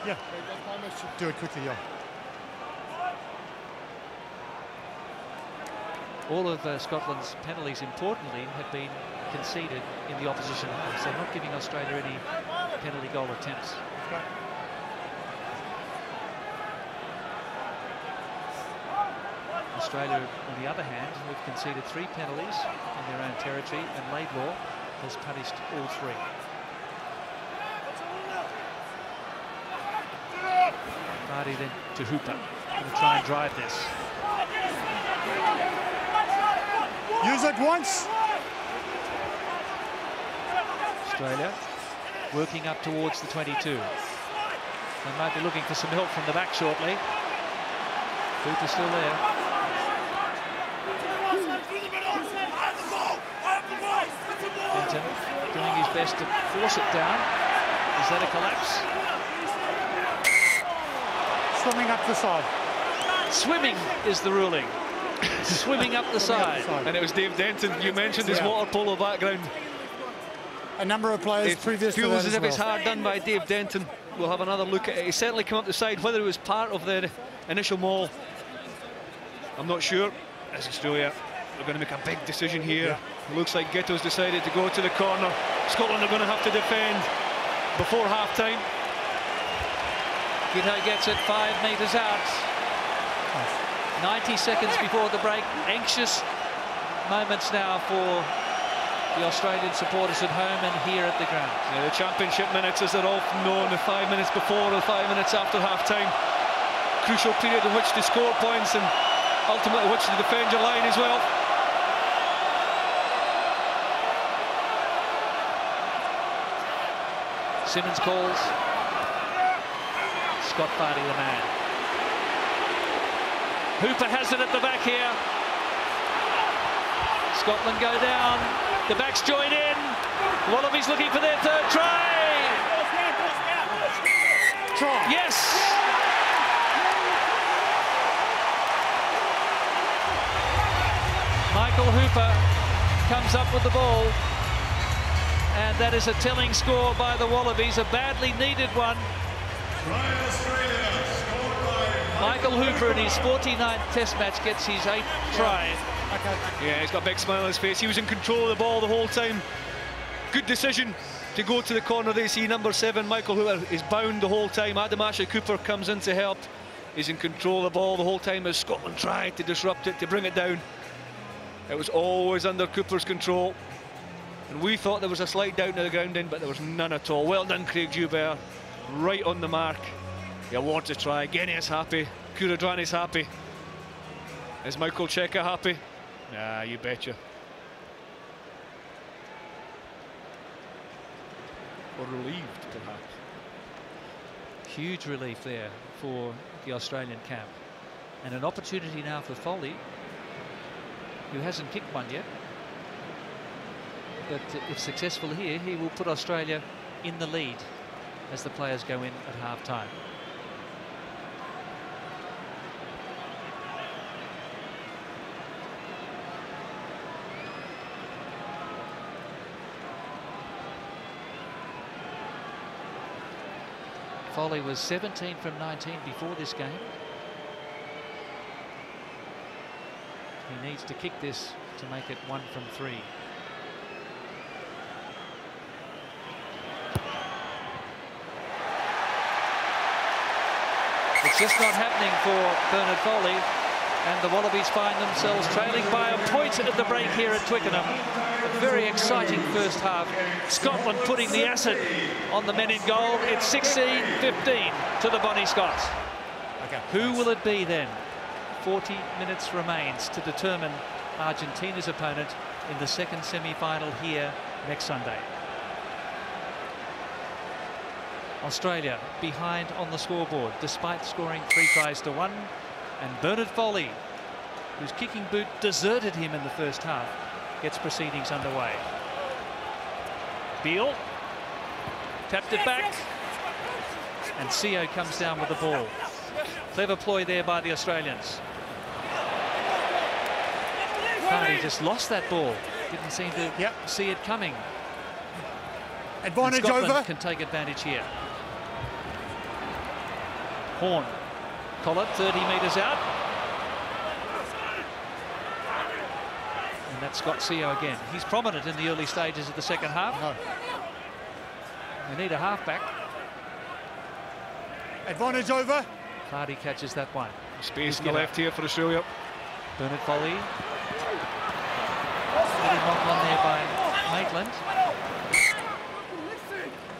Yeah, do it quickly, yeah. All of Scotland's penalties, importantly, have been conceded in the opposition half, so not giving Australia any penalty goal attempts. Okay. Australia, on the other hand, have conceded 3 penalties in their own territory, and Laidlaw has punished all 3. Hardy then to Hooper, going to try and drive this. Use it once! Australia working up towards the 22. They might be looking for some help from the back shortly. Hooper's still there. Denton doing his best to force it down. Is that a collapse? Swimming up the side. Swimming is the ruling. Swimming up the side. And it was Dave Denton, you mentioned his water polo background. A number of players previous to that as well. Feels as if it's hard done by Dave Denton. We'll have another look at it. He certainly came up the side, whether it was part of the initial maul, I'm not sure. As Australia, they're going to make a big decision here. Yeah. It looks like Gitto's decided to go to the corner. Scotland are going to have to defend before half-time. Gitto gets it 5 metres out. Nice. 90 seconds before the break. Anxious moments now for the Australian supporters at home and here at the ground. Yeah, the championship minutes, as they're all known, the 5 minutes before or 5 minutes after half-time. Crucial period in which to score points and ultimately which to defend your line as well. Simmons calls. Scott Barty the man. Hooper has it at the back here. Scotland go down. The backs join in. Wallabies looking for their third try. Yes! Michael Hooper comes up with the ball. And that is a telling score by the Wallabies, a badly needed one. Michael Hooper in his 49th Test match gets his 8th try. Okay. Yeah, he's got a big smile on his face. He was in control of the ball the whole time. Good decision to go to the corner. They see number 7, Michael Hooper, is bound the whole time. Adamasha Cooper comes in to help. He's in control of the ball the whole time as Scotland tried to disrupt it, to bring it down. It was always under Cooper's control. And we thought there was a slight doubt in the grounding, but there was none at all. Well done, Craig Joubert. Right on the mark. He awards a try. Guinea's happy. Kouroudrani's happy. Is Michael Cheika happy? Nah, you betcha. Or relieved, perhaps. Huge relief there for the Australian camp. And an opportunity now for Foley, who hasn't kicked one yet. But if successful here, he will put Australia in the lead as the players go in at half-time. Foley was 17 from 19 before this game. He needs to kick this to make it 1 from 3. It's just not happening for Bernard Foley, and the Wallabies find themselves trailing by a point at the break here at Twickenham. A very exciting first half. Scotland putting the acid on the men in goal. It's 16-15 to the Bonnie Scots. Okay. Who will it be then? 40 minutes remains to determine Argentina's opponent in the second semi-final here next Sunday. Australia behind on the scoreboard despite scoring 3 tries to 1, and Bernard Foley, whose kicking boot deserted him in the first half, gets proceedings underway. Beale tapped it back and Seo comes down with the ball. Clever ploy there by the Australians. He just lost that ball, didn't seem to see it coming. Advantage over. Scotland can take advantage here. Horn, Collett, 30 metres out. And that's Scott Seo again. He's prominent in the early stages of the second half. No. We need a halfback. Advantage over. Hardy catches that one. Space on the left here for Australia. Bernard Foley. Little knock on there by Maitland.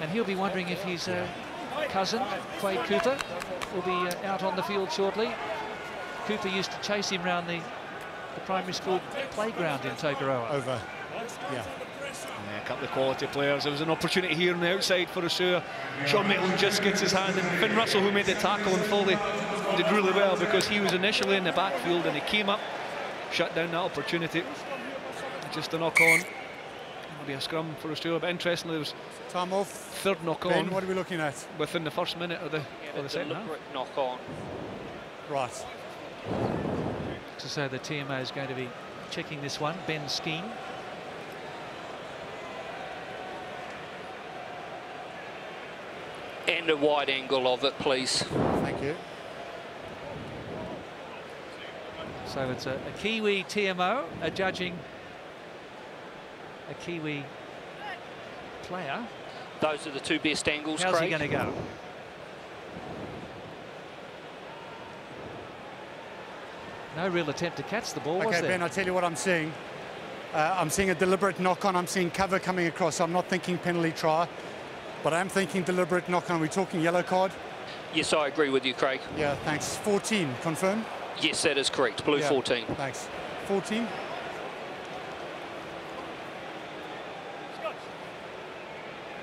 And he'll be wondering if his cousin, Quade Cooper, will be out on the field shortly. Cooper used to chase him round the primary school playground in Tokoroa. Over, yeah. A couple of quality players. There was an opportunity here on the outside for Asua. Sean Maitland just gets his hand, and Finn Russell, who made the tackle, and Foley did really well because he was initially in the backfield and he came up, shut down that opportunity. Just a knock on. That'll be a scrum for Australia. But interestingly, there was time off. Third knock on. Ben, what are we looking at? Within the first minute of the second half. Knock on. Right. So the TMO is going to be checking this one. Ben Skeen. And a wide angle of it, please. Thank you. So it's a Kiwi TMO judging a Kiwi player. Those are the two best angles, Craig. How's he going to go? No real attempt to catch the ball, was there? Okay, Ben, I'll tell you what I'm seeing. I'm seeing a deliberate knock-on. I'm seeing cover coming across. I'm not thinking penalty try, but I'm thinking deliberate knock-on. Are we talking yellow card? Yes, I agree with you, Craig. Yeah, thanks. 14, confirm? Yes, that is correct. Blue, yeah, 14. Thanks. 14.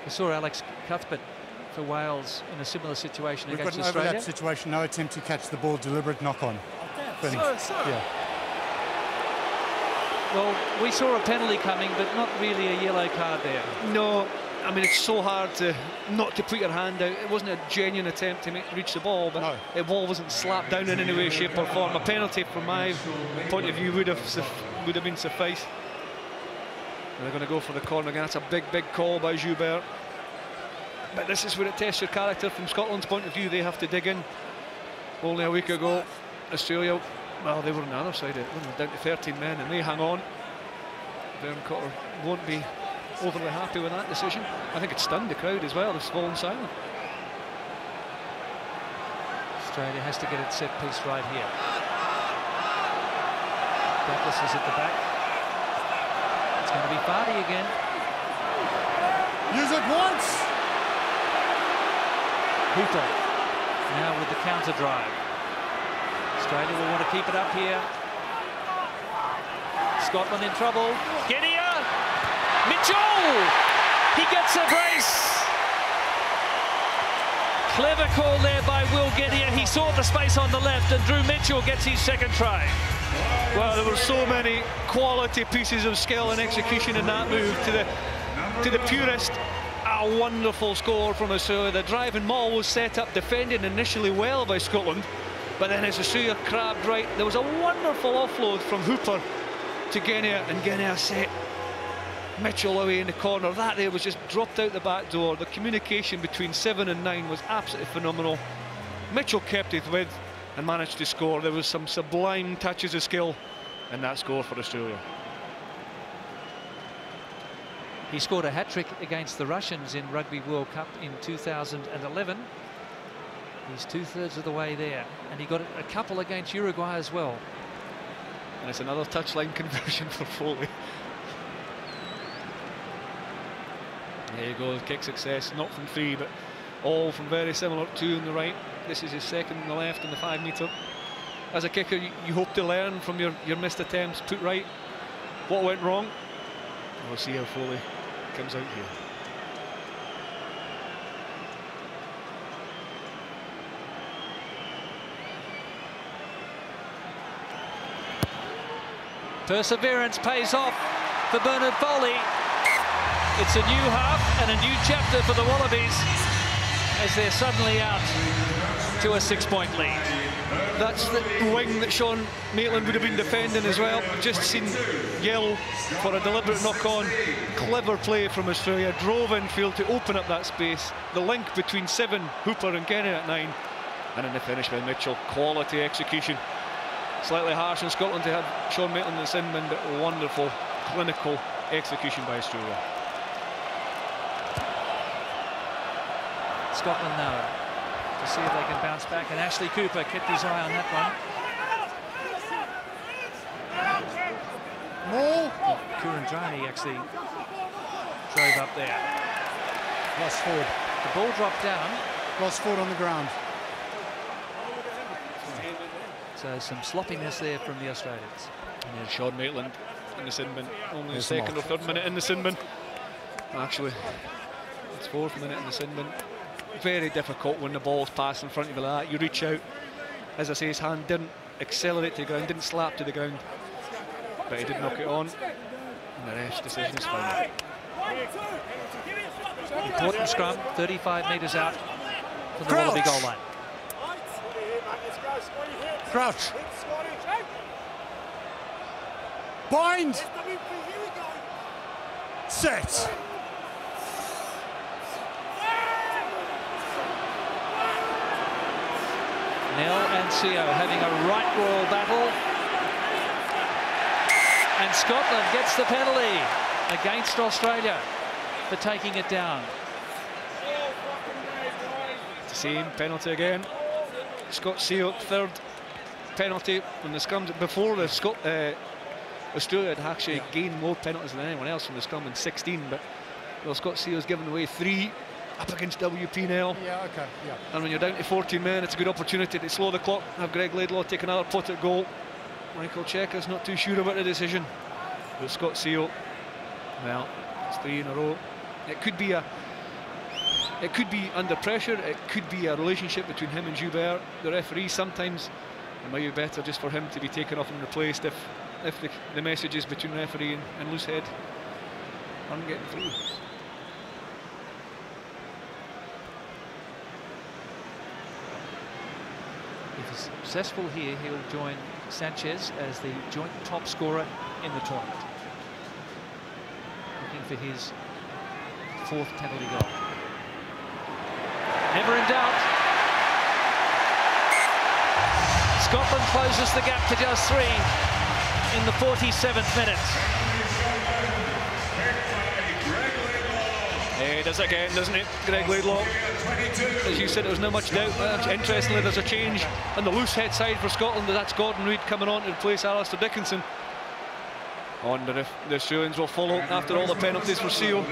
I saw Alex Cuthbert for Wales in a similar situation against Australia. We've got an overlap situation. No attempt to catch the ball. Deliberate knock-on. So. Yeah. Well, we saw a penalty coming, but not really a yellow card there. No, I mean, it's so hard to not to put your hand out. It wasn't a genuine attempt to reach the ball, but the ball wasn't slapped down in any way, shape or form. A penalty from my point of view would have been suffice. And they're going to go for the corner again. That's a big call by Joubert. But this is where it tests your character. From Scotland's point of view, they have to dig in. Only a week ago, Australia, well, they were on the other side of it, down to 13 men, and they hang on. Berncotter won't be overly happy with that decision. I think it stunned the crowd as well, it's fallen silent. Australia has to get its set piece right here. Douglas is at the back. It's going to be Vardy again. Use it once! Hooper, now with the counter drive. Australia will want to keep it up here. Scotland in trouble. Genia! Mitchell! He gets a brace! Clever call there by Will Genia. He saw the space on the left, and Drew Mitchell gets his second try. Well, there were so many quality pieces of skill and execution in that move. To the purist, a wonderful score from Australia. The driving maul was set up, defended initially well by Scotland. But then as Australia crabbed right, there was a wonderful offload from Hooper to Genia, and Genia set Mitchell away in the corner. That there was just dropped out the back door. The communication between 7 and 9 was absolutely phenomenal. Mitchell kept it with and managed to score. There was some sublime touches of skill in that score for Australia. He scored a hat-trick against the Russians in Rugby World Cup in 2011. He's two-thirds of the way there, and he got a couple against Uruguay as well. And it's another touchline conversion for Foley. There you go, kick success, not from 3, but all from very similar. 2 on the right, this is his second on the left in the 5-metre. As a kicker, you hope to learn from your missed attempts, put right what went wrong. We'll see how Foley comes out here. Perseverance pays off for Bernard Foley. It's a new half and a new chapter for the Wallabies as they're suddenly out to a 6-point lead. That's the wing that Sean Maitland would have been defending as well. Just seen yellow for a deliberate knock-on. Clever play from Australia. Drove infield to open up that space. The link between 7, Hooper and Genia at 9. And in the finish by Mitchell, quality execution. Slightly harsh in Scotland to have Sean Maitland and Sindman, but wonderful clinical execution by Australia. Scotland now to see if they can bounce back, and Ashley Cooper kept his eye on that one. Oh, Kurandrani actually drove up there. Ross Ford. The ball dropped down. Ross Ford on the ground. So some sloppiness there from the Australians. And then Sean Maitland in the Sindman. Only the second or third minute in the Sindman. Actually, it's 4th minute in the Sindman. Very difficult when the ball's passed in front of you like that. You reach out. As I say, his hand didn't accelerate to the ground, didn't slap to the ground. But he did knock it on. And the ref's decision is final. Important scrum, 35 metres out from the Wallaby goal line. Crouch. Bind. Set. Nell and Seo having a right royal battle. And Scotland gets the penalty against Australia for taking it down. Same penalty again. Scott Seo, third penalty from the scrum. Before the Australia had actually gained more penalties than anyone else from the scrum in 16, but well, Scott Seo's given away 3 up against WP Nell. Yeah, okay, yeah. And when you're down to 14 men, it's a good opportunity to slow the clock, have Greg Laidlaw take another pot at goal. Michael Checker's not too sure about the decision, but Scott Seo, well, it's 3 in a row. It could be under pressure. It could be a relationship between him and Joubert, the referee. Sometimes it might be better just for him to be taken off and replaced if the messages between referee and loosehead aren't getting through. If he's successful here, he'll join Sanchez as the joint top scorer in the tournament. Looking for his 4th penalty goal. Never in doubt. Scotland closes the gap to just 3 in the 47th minute. There he does again, doesn't it, Greg Laidlaw? As you said, there was no much doubt. Interestingly, there's a change on the loose head side for Scotland. That's Gordon Reid coming on to replace Alistair Dickinson. I wonder if the Australians will follow after all the penalties for Seo.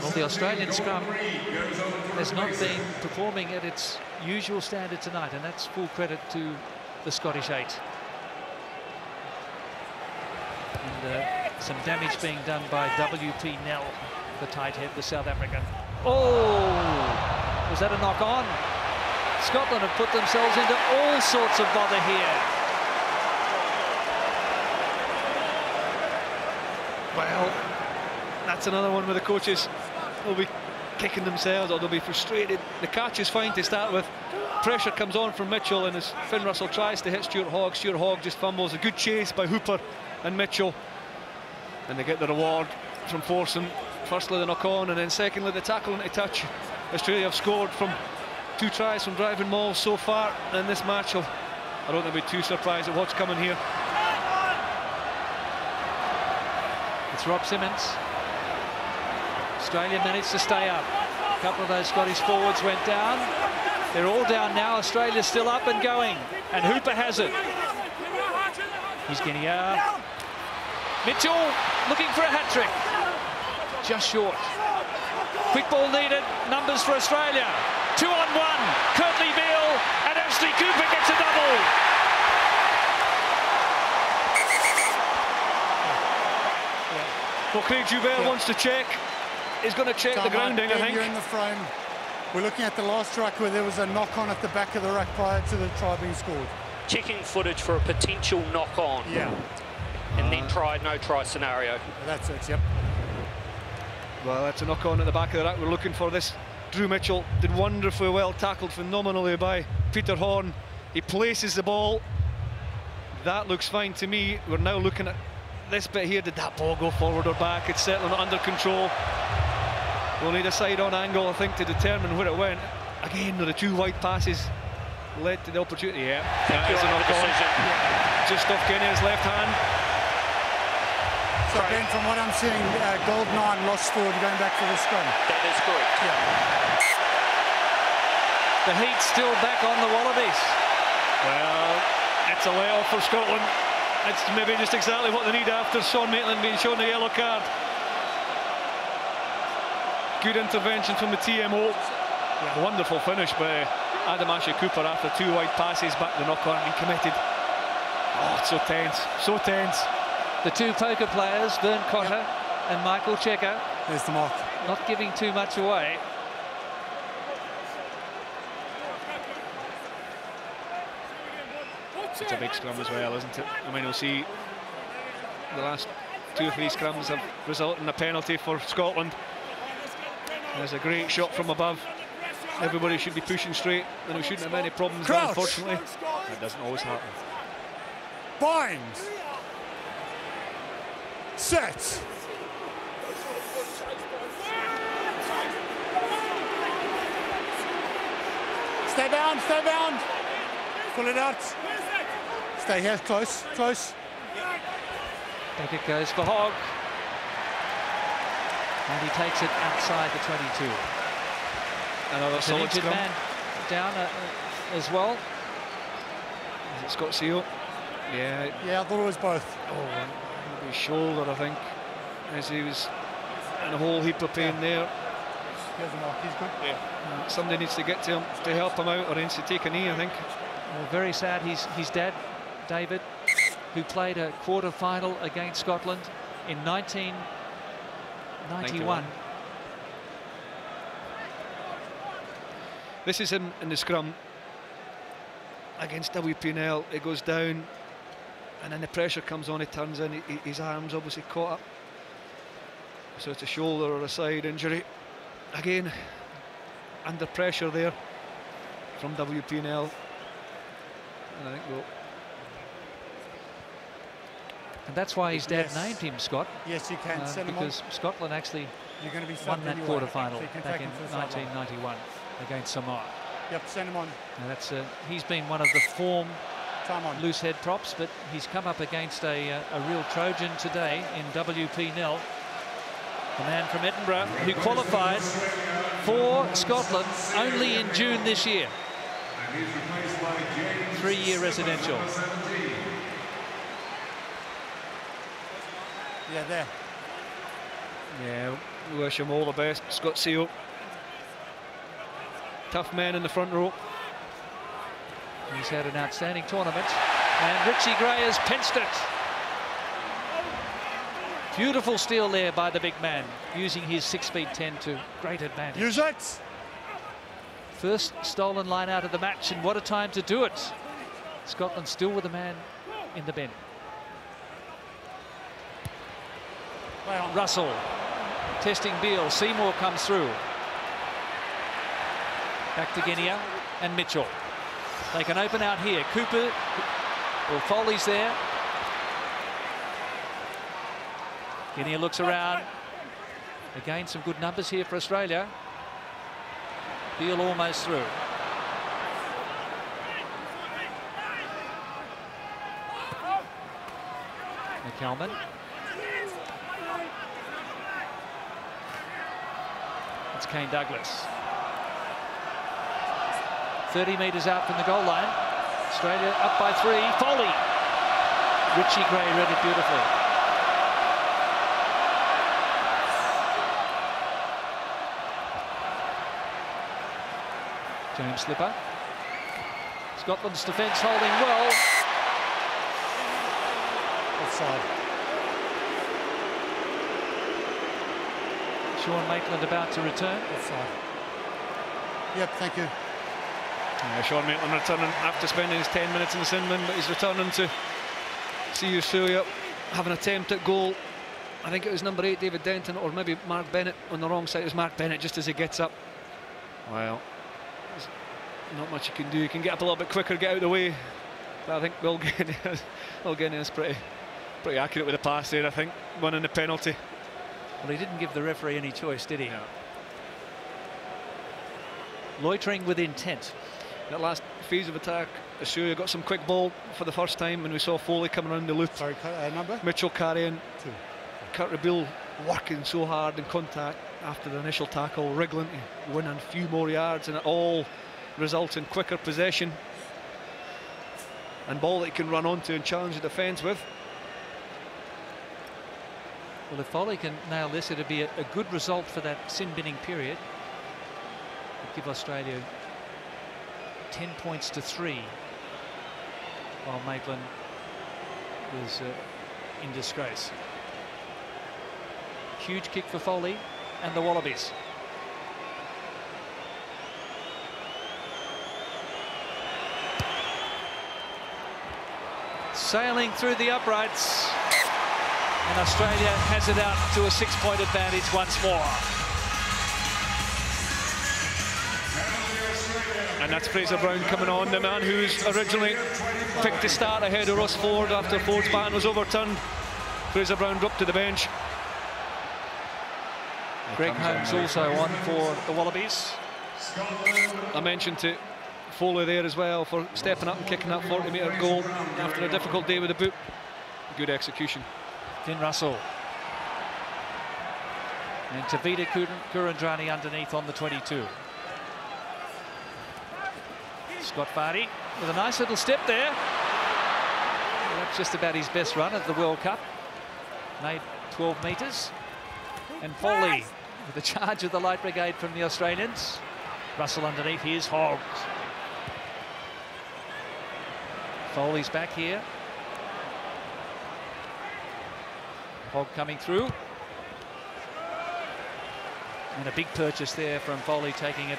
Well, the Australian scrum has not been performing at its usual standard tonight, and that's full credit to the Scottish 8. And some damage being done by WP Nell, the tight head, the South African. Oh, was that a knock on? Scotland have put themselves into all sorts of bother here. Well, that's another one where the coaches will be kicking themselves or they'll be frustrated. The catch is fine to start with. Pressure comes on from Mitchell, and as Finn Russell tries to hit Stuart Hogg, Stuart Hogg just fumbles. A good chase by Hooper and Mitchell, and they get the reward from Forsum. Firstly, the knock on, and then secondly, the tackle into touch. Australia have scored from 2 tries from driving mauls so far in this match. I don't think I'll be too surprised at what's coming here. It's Rob Simmons. Australia managed to stay up. A couple of those Scottish forwards went down. They're all down now. Australia's still up and going, and Hooper has it. He's getting out. Mitchell looking for a hat-trick. Just short. Quick ball needed. Numbers for Australia. 2 on 1. Curtly Beale and Ashley Cooper gets a double. Well, Craig Joubert wants to check. He's going to check the grounding, I think. You're in the frame. We're looking at the last ruck where there was a knock-on at the back of the ruck prior to the try being scored. Checking footage for a potential knock-on. Yeah. And then try, no try scenario. That's it, yep. Well, that's a knock-on at the back of the rack we're looking for. This Drew Mitchell did wonderfully well, tackled phenomenally by Peter Horne. He places the ball. That looks fine to me. We're now looking at this bit here. Did that ball go forward or back? It's certainly not under control. We'll need a side-on angle, I think, to determine where it went. Again, the 2 wide passes led to the opportunity. Yeah, that is another decision. Yeah. Just off Kenya's left hand. So Ben, from what I'm seeing, gold 9 lost forward going back for the scrum. That is correct. Yeah. The heat's still back on the Wallabies. Well, that's a layoff for Scotland. That's maybe just exactly what they need after Sean Maitland being shown the yellow card. Good intervention from the TMO. Yeah. Wonderful finish by Adam Ashley Cooper after 2 wide passes back the knock-on and committed. Oh, it's so tense, so tense. The 2 poker players, Vern Cotter and Michael Checker. There's the mark. Not giving too much away. It's a big scrum as well, isn't it? I mean, we'll see the last two or three scrums have resulted in a penalty for Scotland. There's a great shot from above. Everybody should be pushing straight, and we shouldn't have any problems there, unfortunately. That doesn't always happen. Binds. Set. Stay down, stay down. Pull it out. Stay here, close, close. Back it goes for Hogg. And he takes it outside the 22. Another solid scrum. Man down as well. Is it Scott Seal? Yeah. Yeah, I thought it was both. Oh, his shoulder, I think, as he was in a whole heap of pain there. He's good. Yeah. Somebody needs to get to him to help him out, or needs to take a knee, I think. Well, very sad. His dad, David, who played a quarter-final against Scotland in 1991. This is him in the scrum against WPNL. It goes down, and then the pressure comes on. He turns in. His arm's obviously caught up, so it's a shoulder or a side injury. Again, under pressure there from WPNL. And I think and that's why his dad named him Scott. Yes, you can send him on. Because Scotland actually won that quarter-final back in 1991 against Samoa. Yep, send him on. And that's he's been one of the form loose head props, but he's come up against a real Trojan today in WPNL. The man from Edinburgh who qualified for Scotland only in June this year. Three-year residential. Yeah, there. Yeah, we wish him all the best. Scott Seal. Tough man in the front row. He's had an outstanding tournament. And Richie Gray has pinched it. Beautiful steal there by the big man, using his 6'10" to great advantage. Use it! First stolen line out of the match, and what a time to do it. Scotland still with a man in the bin. Russell testing Beale. Seymour comes through. Back to Guinea and Mitchell. They can open out here. Cooper, well, Foley's there. Guinea looks around. Again, some good numbers here for Australia. Beale almost through. McCalman. It's Kane Douglas. 30 metres out from the goal line. Australia up by 3. Foley. Richie Gray read it beautifully. James Slipper. Scotland's defence holding well. Offside. Sean Maitland about to return. Offside. Yep, thank you. Yeah, Sean Maitland returning after spending his 10 minutes in the sin bin, but he's returning to see Australia have an attempt at goal. I think it was number 8, David Denton, or maybe Mark Bennett on the wrong side. It was Mark Bennett just as he gets up. Well, not much you can do. You can get up a little bit quicker, get out of the way. But I think Will Guinea is pretty accurate with the pass there, I think, winning the penalty. Well, he didn't give the referee any choice, did he? No. Loitering with intent. That last phase of attack, Australia got some quick ball for the first time, and we saw Foley coming around the loop. Sorry, number? Mitchell carrying. 2. Kurt Beale working so hard in contact after the initial tackle, wriggling to win a few more yards, and it all result in quicker possession and ball that he can run onto and challenge the defence with. Well, if Foley can nail this, it'll be a good result for that sin binning period. It'll give Australia 10 points to 3, while Maitland is in disgrace. Huge kick for Foley and the Wallabies. Sailing through the uprights. And Australia has it out to a 6-point advantage once more. And that's Fraser Brown coming on, the man who's originally picked the start ahead of Ross Ford after Ford's ban was overturned. Fraser Brown dropped to the bench. Greg Howes also on for the Wallabies. I mentioned to Foley there as well for stepping up and kicking that 40-metre goal after a difficult day with the boot. Good execution. Finn Russell. And Tavita Kurandrani underneath on the 22. Scott Barty with a nice little step there. That's just about his best run at the World Cup. Made 12 metres. And Foley with the charge of the light brigade from the Australians. Russell underneath, here's Hoggs. Foley's back here. Hogg coming through. And a big purchase there from Foley, taking it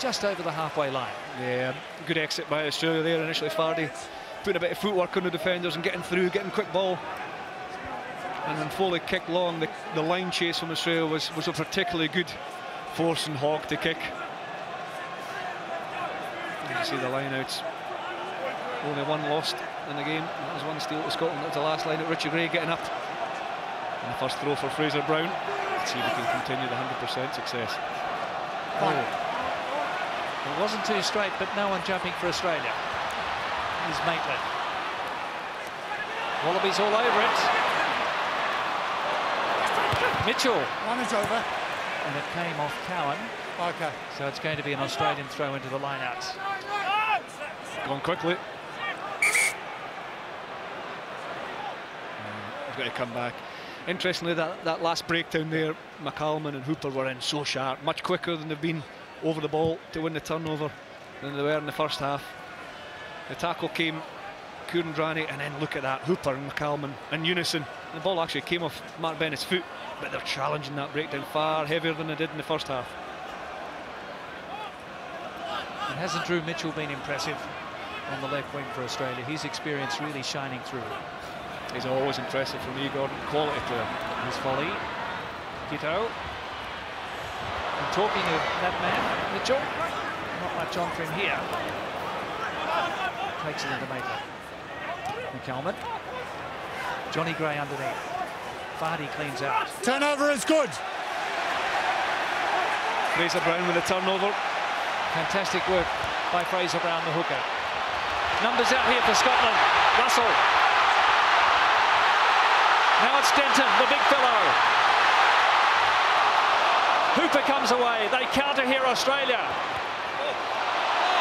just over the halfway line. Yeah, good exit by Australia there initially. Fardy putting a bit of footwork on the defenders and getting through, getting quick ball. And when Foley kicked long, the line chase from Australia was a particularly good force, and Hogg to kick. You can see the line outs. Only one lost in the game. That was one steal to Scotland. That was the last line at Richard Gray getting up. And the first throw for Fraser Brown. Let's see if he can continue the 100% success. Oh. It wasn't too straight, but no one jumping for Australia. Here's Maitland. Wallabies all over it. Mitchell. One is over. And it came off Cowan. OK. So it's going to be an Australian throw into the line-out. Gone quickly. He's got to come back. Interestingly, that last breakdown there, McCallman and Hooper were in so sharp, much quicker than they've been over the ball to win the turnover than they were in the first half. The tackle came, Kurandrani, and then look at that, Hooper and McCallman in unison. The ball actually came off Mark Bennett's foot, but they're challenging that breakdown far heavier than they did in the first half. And hasn't Drew Mitchell been impressive on the left wing for Australia? His experience really shining through. He's always impressive for me, Gordon. Quality player. His volley. Kitto. And talking of that man, Mitchell, not much on for him here. Takes it into Maitland. McCallman. Johnny Gray underneath. Fardy cleans out. Turnover is good. Fraser Brown with a turnover. Fantastic work by Fraser Brown, the hooker. Numbers out here for Scotland. Russell. Now it's Denton, the big fellow. Hooper comes away, they counter here Australia.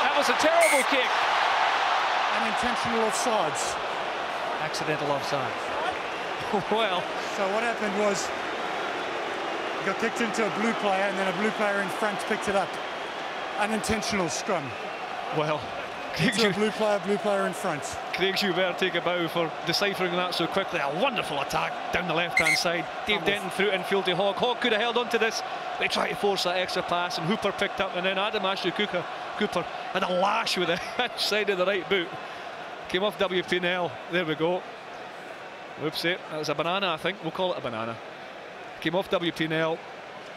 That was a terrible kick. An intentional offsides. Accidental offside. Well. So what happened was, he got kicked into a blue player, and then a blue player in front picked it up. Unintentional scrum. Well. Into a blue player in front. Craig Joubert take a bow for deciphering that so quickly. A wonderful attack down the left-hand side. Dave Denton through infield to Hogg. Hogg could have held on to this. They tried to force that extra pass, and Hooper picked up, and then Adam Ashley-Cooper had a lash with the side of the right boot. Came off WP Nell. There we go. Whoopsie. That was a banana, I think. We'll call it a banana. Came off WP Nell,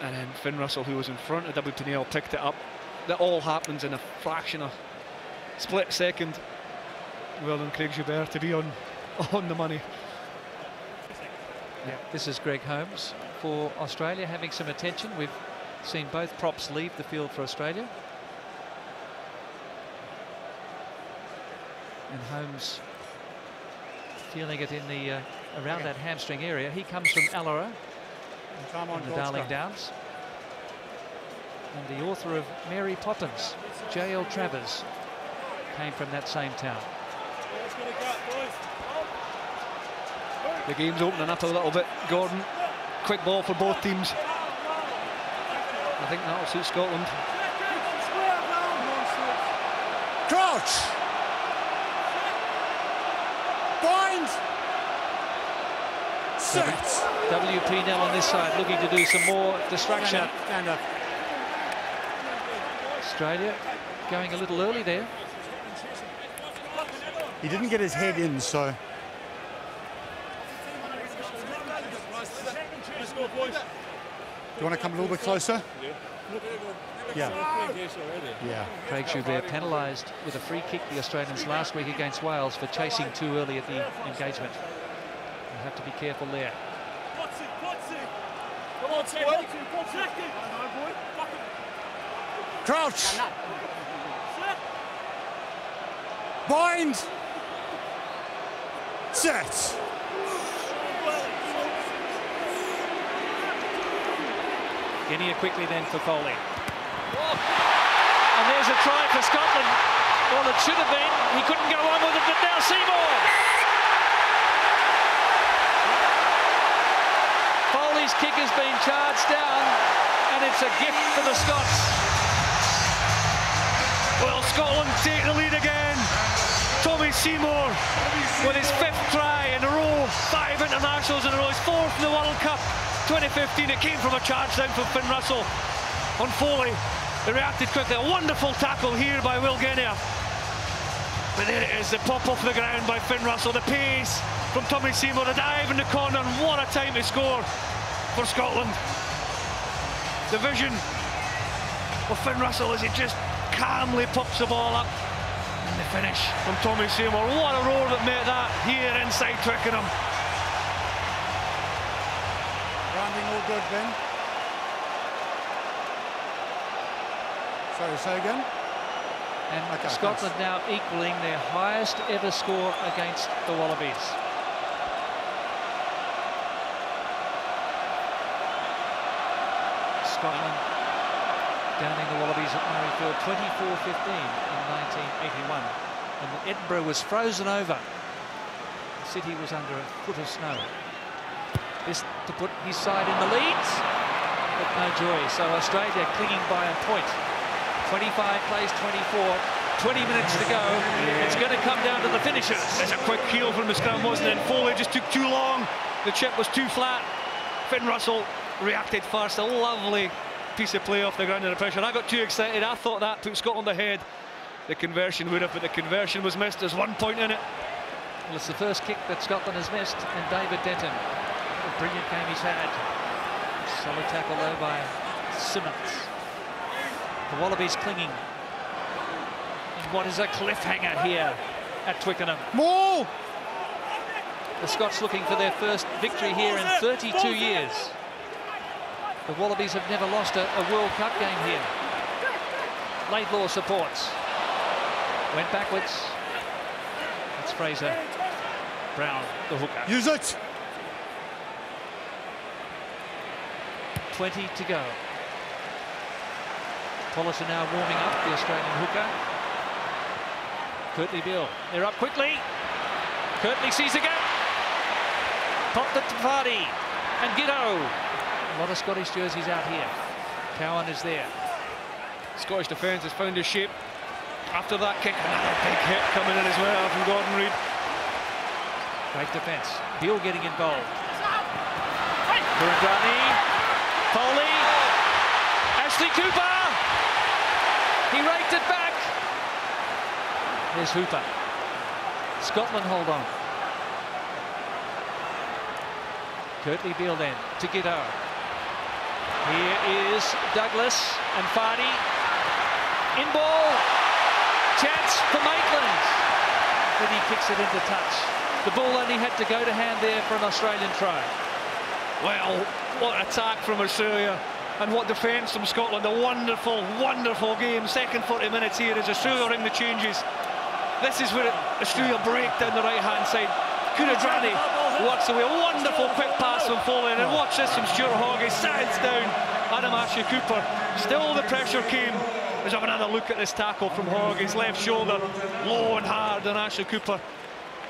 and then Finn Russell, who was in front of WP Nell, picked it up. That all happens in a fraction of split second. Well done, Craig Joubert, to be on the money. Yeah, this is Greg Holmes for Australia, having some attention. We've seen both props leave the field for Australia. And Holmes feeling it in the around that hamstring area. He comes from Allora in the Darling Downs. And the author of Mary Poppins, J.L. Travers, came from that same town. The game's opening up a little bit, Gordon. Quick ball for both teams. I think that'll suit Scotland. Crouch! Bind! Six! WP now on this side, looking to do some more distraction. Stand up. Australia going a little early there. He didn't get his head in, so You want to come a little bit closer? Yeah. Yeah. Craig Joubert penalised with a free kick, the Australians last week against Wales, for chasing too early at the engagement. You have to be careful there. Crouch. Bind. Set. Guinea quickly then for Foley. And there's a try for Scotland. Well, it should have been. He couldn't go on with it, but now Seymour. Foley's kick has been charged down, and it's a gift for the Scots. Well, Scotland take the lead again. Tommy Seymour with his fifth try in a row, 5 internationals in a row, his 4th in the World Cup 2015. It came from a charge down from Finn Russell on Foley. They reacted quickly. A wonderful tackle here by Will Guinea. But there it is, the pop off the ground by Finn Russell. The pace from Tommy Seymour, the dive in the corner, and what a time to score for Scotland. The vision of Finn Russell as he just calmly pops the ball up. And the finish from Tommy Seymour. What a roar that made that here inside Twickenham. Rounding all good, Ben. Say again. And okay, Scotland thanks. Now equaling their highest ever score against the Wallabies. Scotland downing the Wallabies at Murrayfield 24-15 in 1981. And Edinburgh was frozen over. The city was under a foot of snow. This to put his side in the lead, but no joy. So Australia clinging by a point. 25 plays 24, 20 minutes to go. It's going to come down to the finishers. There's a quick heel from the scrum, wasn't it? And Foley just took too long. The chip was too flat. Finn Russell reacted first. A lovely piece of play off the ground under pressure. I got too excited. I thought that put Scotland ahead. The conversion would have, but the conversion was missed. There's 1 point in it. Well, it's the first kick that Scotland has missed, and David Denton, a brilliant game he's had. Solid tackle though by Simmons. The Wallabies clinging. And what is a cliffhanger here at Twickenham. More! The Scots looking for their first victory here in 32 years. The Wallabies have never lost a World Cup game here. Laidlaw supports. Went backwards. That's Fraser Brown, the hooker. Use it! 20 to go. Polliter now warming up, the Australian hooker. Kirtley Bill, they're up quickly. Kirtley sees a gap. Popped it to Vardy and Giddo. A lot of Scottish jerseys out here. Cowan is there. Scottish defence has found his shape after that kick. Another big hit coming in as well from Gordon Reid. Great defence. Bill getting involved. Burundani, Foley, Ashley Cooper. He raked it back. There's Hooper. Scotland hold on. Kirtley Beale then to Giddo. Here is Douglas and Fardy. In ball. Chance for Maitland. But he kicks it into touch. The ball only had to go to hand there for an Australian try. Well, what an attack from Australia. And what defence from Scotland. A wonderful, wonderful game. Second 40 minutes here as Australia ring the changes. This is where Australia break down the right-hand side. Koulidrani walks away. A wonderful quick pass from Foley. And watch this from Stuart Hoggie. Sides down. Adam Ashley Cooper. Still the pressure came. Let's have another look at this tackle from Hoggie's left shoulder. Low and hard on Ashley Cooper.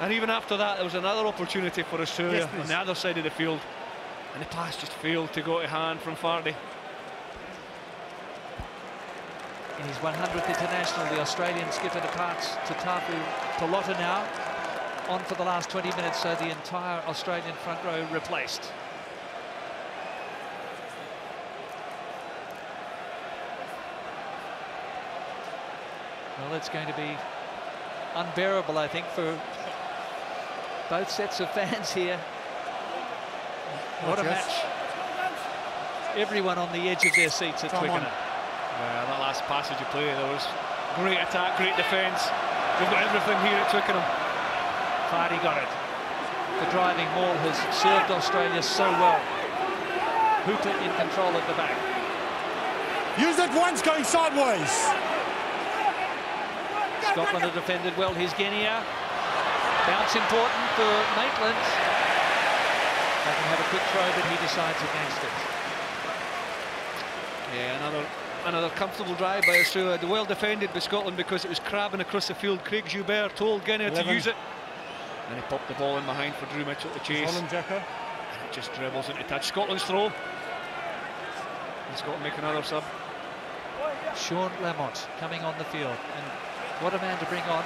And even after that, there was another opportunity for Australia on the other side of the field. And the pass just failed to go to hand from Fardy. In his 100th international, the Australian skipper departs to Tapu Tolota now. On for the last 20 minutes, so the entire Australian front row replaced. Well, it's going to be unbearable, I think, for both sets of fans here. What a match. everyone on the edge of their seats at Twickenham. Yeah, that last passage you play, there was great attack, great defence. We've got everything here at Twickenham. Vardy got it. The driving maul has served Australia so well. Hooper in control at the back. Used it once, going sideways. Scotland have defended well. Here's Genia. Bounce important for Maitland. They can have a quick throw, but he decides against it. Yeah, another comfortable drive by Australia. Well defended by Scotland because it was crabbing across the field. Craig Joubert told Genia to use it. And he popped the ball in behind for Drew Mitchell to chase. Colin Decker. And it just dribbles into touch. Scotland's throw. And Scotland make another sub. Sean Lamont coming on the field. And what a man to bring on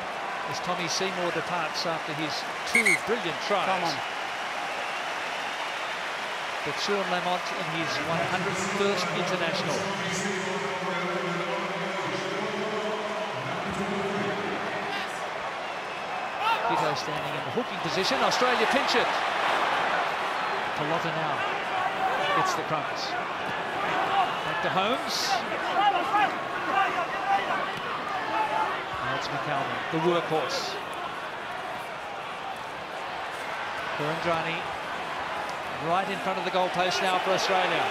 as Tommy Seymour departs after his two brilliant tries. Come on. But Sean Lamont in his 101st international. Pito standing in the hooking position. Australia pinch it. Pallotta now gets the crumbs. Back to Holmes. That's McAlvin, the workhorse. Kurandrani. Right in front of the goalpost now for Australia.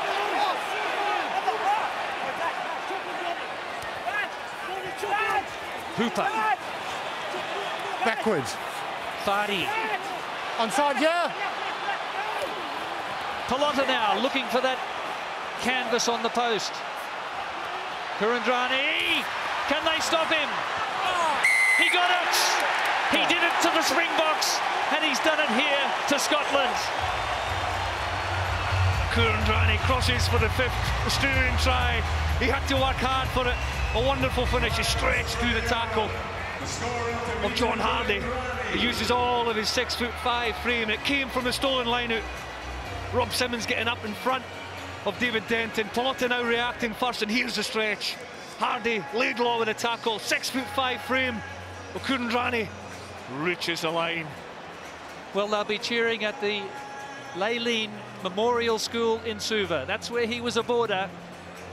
Hooper. Backwards. Vardy. Onside, yeah. Pallotta now looking for that canvas on the post. Kurandrani. Can they stop him? He got it. He did it to the Springboks, and he's done it here to Scotland. Kurandrani crosses for the fifth Australian try. He had to work hard for it. A wonderful finish. He stretched through the tackle of John Hardy. He uses all of his 6'5" frame. It came from a stolen line out. Rob Simmons getting up in front of David Denton. Pallotta now reacting first, and here's the stretch. Hardy, Laidlaw with a tackle. 6'5" frame. Well, Kurandrani reaches the line. Well, they'll be cheering at the Leighline Memorial School in Suva. That's where he was a boarder,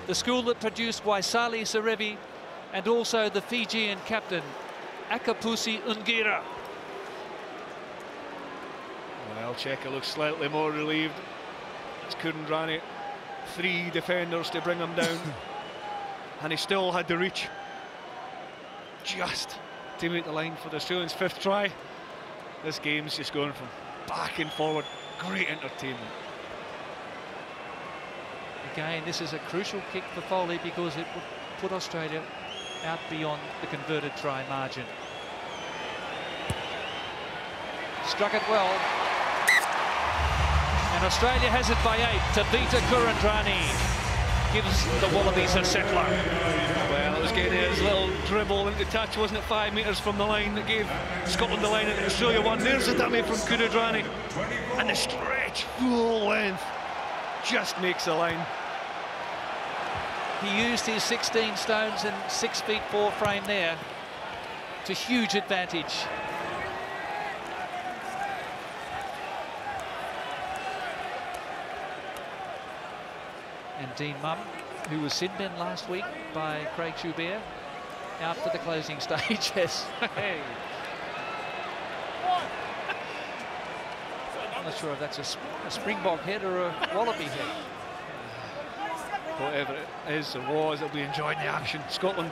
the school that produced Waisali Sarevi and also the Fijian captain, Akapusi Ungira. Well, Checker looks slightly more relieved. It's Kurandrani, three defenders to bring him down. And he still had the reach just to make the line for the Australians' fifth try. This game's just going from back and forward. Great entertainment. Again, this is a crucial kick for Foley because it would put Australia out beyond the converted try margin. Struck it well. And Australia has it by 8. Tabita Kurandrani gives the Wallabies a settler. Well, it was getting his little dribble into touch, wasn't it? 5 metres from the line that gave Scotland the line at Australia 1. There's the dummy from Kurandrani. And the stretch, full length, just makes the line. He used his 16 stones and 6'4" frame there to huge advantage. And Dean Mumm, who was sent in last week by Craig Joubert, out for the closing stage. Yes. Hey. I'm not sure if that's a Springbok head or a Wallaby head. Whatever it is or was, it'll be enjoying the action. Scotland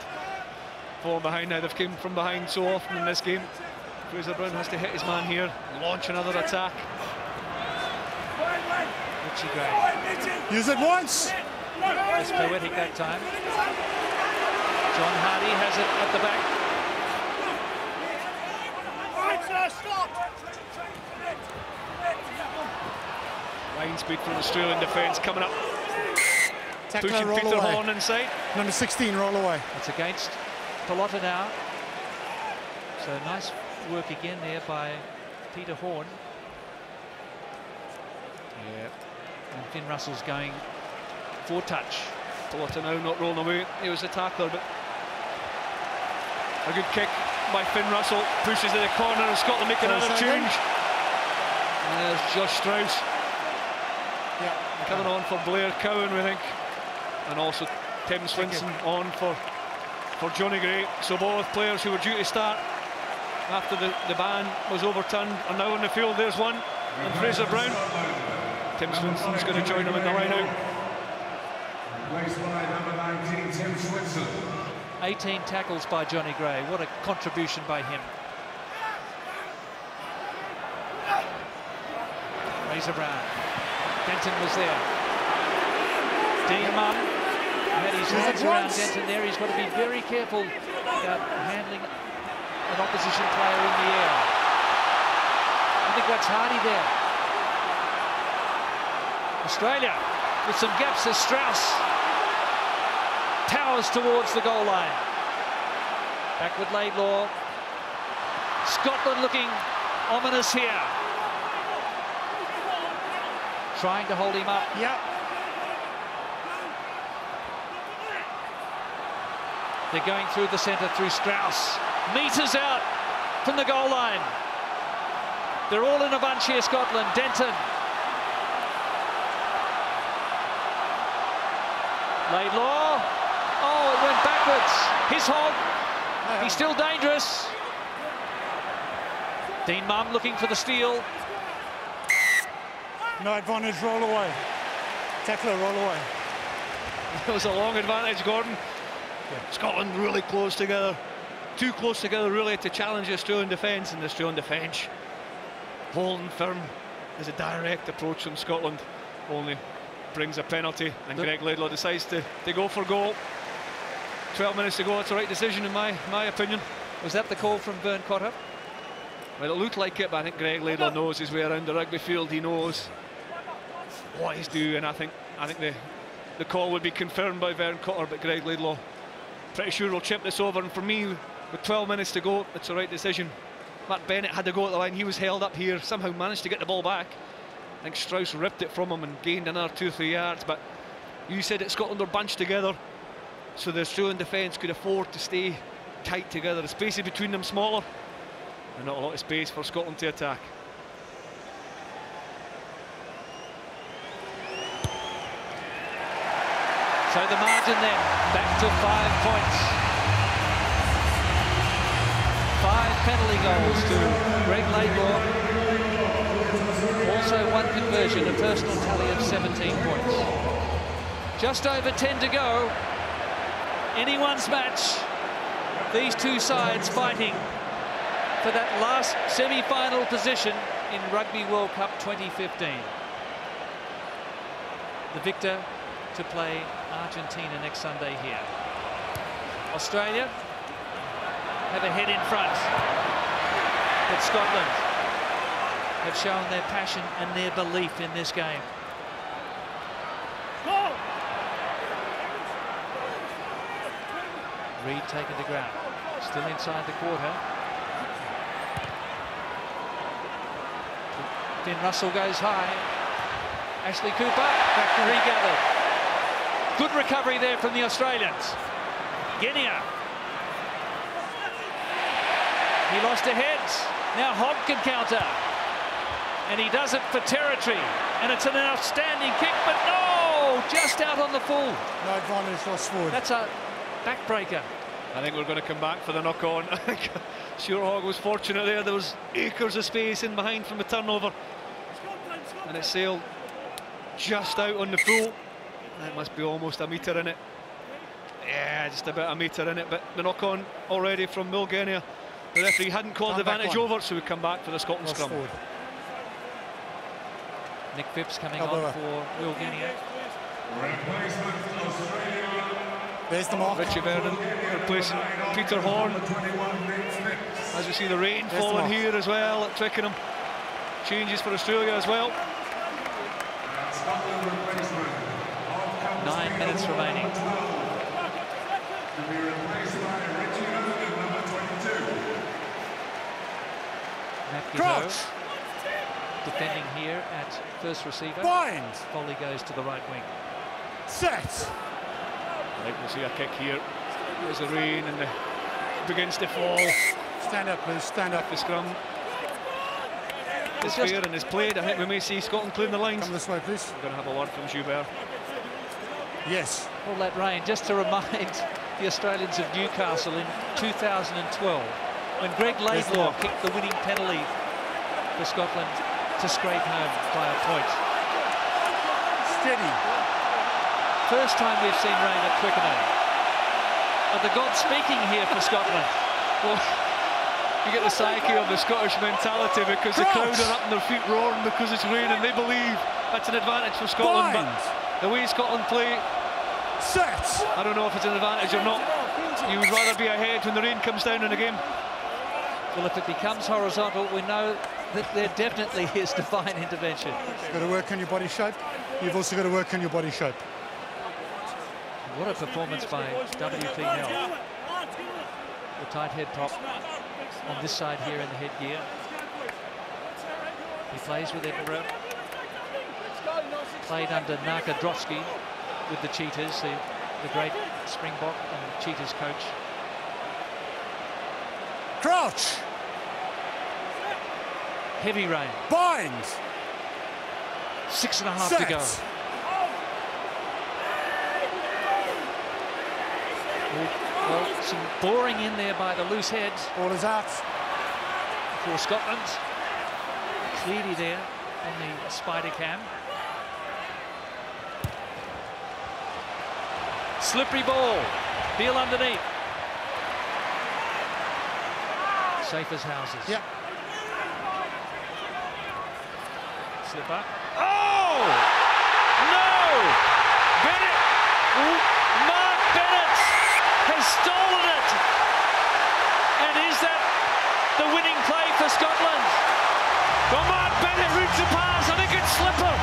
fall behind now. They've come from behind so often in this game. Fraser Brown has to hit his man here, launch another attack. Richie Gray. Use it once! It's poetic that time. John Hardy has it at the back. Line speed from the Australian defence coming up. Tackler, pushing Peter away. Horn inside. Number 16, roll away. It's against Pallotta now. So nice work again there by Peter Horn. Yeah. And Finn Russell's going for touch. Pallotta now not rolling away. It was a tackler, but a good kick by Finn Russell. Pushes to the corner, and Scotland make another change. And there's Josh Strauss. Yeah. Coming on for Blair Cowan, we think, and also Tim Swinson on for Johnny Gray. So both players who were due to start after the ban was overturned are now on the field. There's one, and Fraser Brown. Tim Swinson's going to join him in the line out. Replaced by number 19, Tim Swinson. 18 tackles by Johnny Gray. What a contribution by him. Fraser Brown. Denton was there. Dean Mum had his hands around Denton there. He's got to be very careful about handling an opposition player in the air. I think that's Hardy there. Australia with some gaps as Strauss towers towards the goal line. Backward Laidlaw. Scotland looking ominous here. Trying to hold him up. Yep. They're going through the centre, through Strauss. Metres out from the goal line. They're all in a bunch here, Scotland. Denton. Laidlaw, oh, it went backwards. His hold, he's still dangerous. Dean Mum looking for the steal. No advantage, roll away. Tackler, roll away. It was a long advantage, Gordon. Yeah. Scotland really close together. Too close together, really, to challenge the Australian defence, and the Australian defence holding firm as a direct approach from Scotland only brings a penalty, and Greg Laidlaw decides to go for goal. 12 minutes to go, that's the right decision in my opinion. Was that the call from Vern Cotter? Well, it looked like it, but I think Greg Laidlaw knows his way around the rugby field. He knows what he's doing, and I think the call would be confirmed by Vern Cotter, but Greg Laidlaw pretty sure will chip this over, and for me, with 12 minutes to go, it's the right decision. Matt Bennett had to go at the line, he was held up here, somehow managed to get the ball back. I think Strauss ripped it from him and gained another 2 or 3 yards, but you said that Scotland are bunched together, so the Australian defence could afford to stay tight together. The spaces between them smaller, and not a lot of space for Scotland to attack. So the margin then, back to 5 points. 5 penalty goals to Greg Laidlaw. Also 1 conversion, a personal tally of 17 points. Just over 10 to go. Anyone's match. These two sides fighting for that last semi-final position in Rugby World Cup 2015. The victor to play Argentina next Sunday here. Australia have a head in front, but Scotland have shown their passion and their belief in this game. Goal! Reid taken to ground, still inside the quarter. Finn Russell goes high. Ashley Cooper back to regather. Good recovery there from the Australians. Guinea. He lost a head. Now Hogg can counter. And he does it for territory, and it's an outstanding kick, but no, just out on the full. No advantage for Sword. That's a backbreaker. I think we're going to come back for the knock-on. I think Hogg was fortunate there. There was acres of space in behind from the turnover, and it sailed just out on the full. That must be almost a metre in it. Yeah, just about a metre in it, but the knock-on already from Mulgenia. The referee hadn't called the advantage over, so we come back for the Scotland scrum. Forward. Nick Phipps coming on for Will Guinea. There's the mark. Richie Verdon replacing Peter Horn. As we see the rain falling here as well at Twickenham. Changes for Australia as well. 9 minutes remaining. Crouch! Defending here at first receiver. Bind! Volley goes to the right wing. Set! Right, we'll see a kick here. There's the rain and it begins to fall. Stand up, Liz, stand up. The scrum. is fair and is played. I think we may see Scotland clearing the lines. Come this way, please. We're going to have a word from Joubert. Yes. We'll let Ryan, just to remind the Australians of Newcastle in 2012, when Greg Laidlaw kicked the winning penalty for Scotland to scrape home by a point. Steady. First time we've seen Ryan at Twickenham. Are the gods speaking here for Scotland? Well, you get the psyche of the Scottish mentality because the crowd are up and their feet roaring because it's raining. They believe that's an advantage for Scotland. But the way Scotland play, I don't know if it's an advantage or not. You would rather be ahead when the rain comes down in a game. Well, if it becomes horizontal, we know that there definitely is divine intervention. You've got to work on your body shape. You've also got to work on your body shape. What a performance by WP Hill. The tight head top on this side here in the headgear. He plays with Edinburgh. Played under Nakadrowski with the Cheetahs, the great Springbok and Cheetahs coach. Crouch! Heavy rain. Bind! 6.5 to go. Well, some boring in there by the loose heads. All is out. For Scotland. Cleary there on the spider cam. Slippery ball. Beale underneath. Safe as houses. Yep. Slip up. Oh! No! Bennett! Mark Bennett has stolen it! And is that the winning play for Scotland? Well, Mark Bennett routes the pass. I think it's Slipper,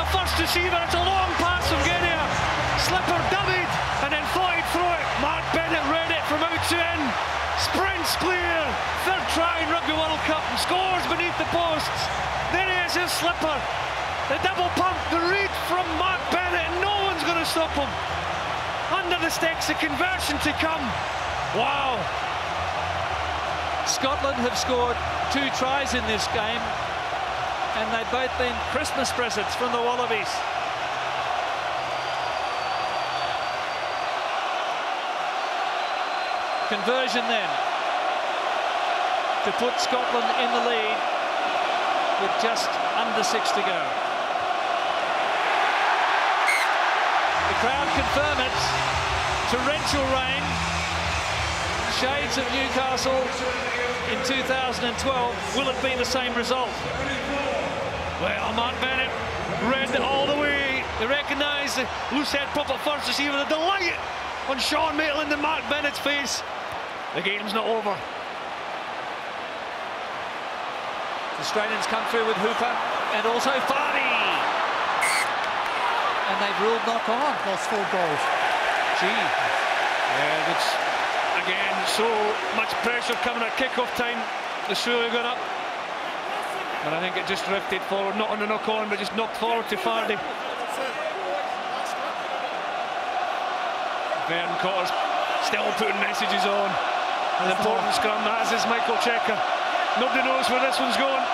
the first receiver. It's a long pass from Guinea. Slipper dummied and then Floyd threw it. Mark Bennett read it from out to in. Sprints clear, third try in Rugby World Cup, and scores beneath the posts. There he is, his slipper. The double pump, the read from Mark Bennett, and no one's going to stop him. Under the sticks, a conversion to come. Wow. Scotland have scored 2 tries in this game, and they've both been Christmas presents from the Wallabies. Conversion then to put Scotland in the lead with just under 6 to go. The crowd confirm it. Torrential rain. Shades of Newcastle in 2012. Will it be the same result? Well, Mark Bennett read it all the way. They recognise the loose head pop at first receiver. The delight on Sean Maitland and Mark Bennett's face. The game's not over. The Australians come through with Hooper and also Fadi. And they've ruled knock on. Lost 4 goals. Gee. Yeah, that's, again, so much pressure coming at kickoff time. The Sulu got up. And I think it just drifted forward, not on the knock on, but just knocked forward to Fadi. Vern Cotter's still putting messages on. An important scrum, as is Michael Checker. Nobody knows where this one's going.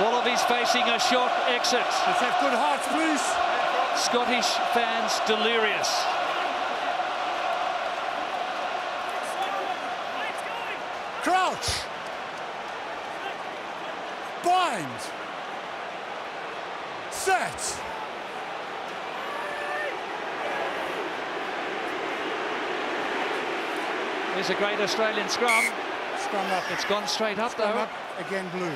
Wallabies facing a short exit. Let's have good hearts, please. Scottish fans delirious. Crouch. Bind. Set. There's a great Australian scrum. Scrum up. It's gone straight up, though. Up. Again, blue.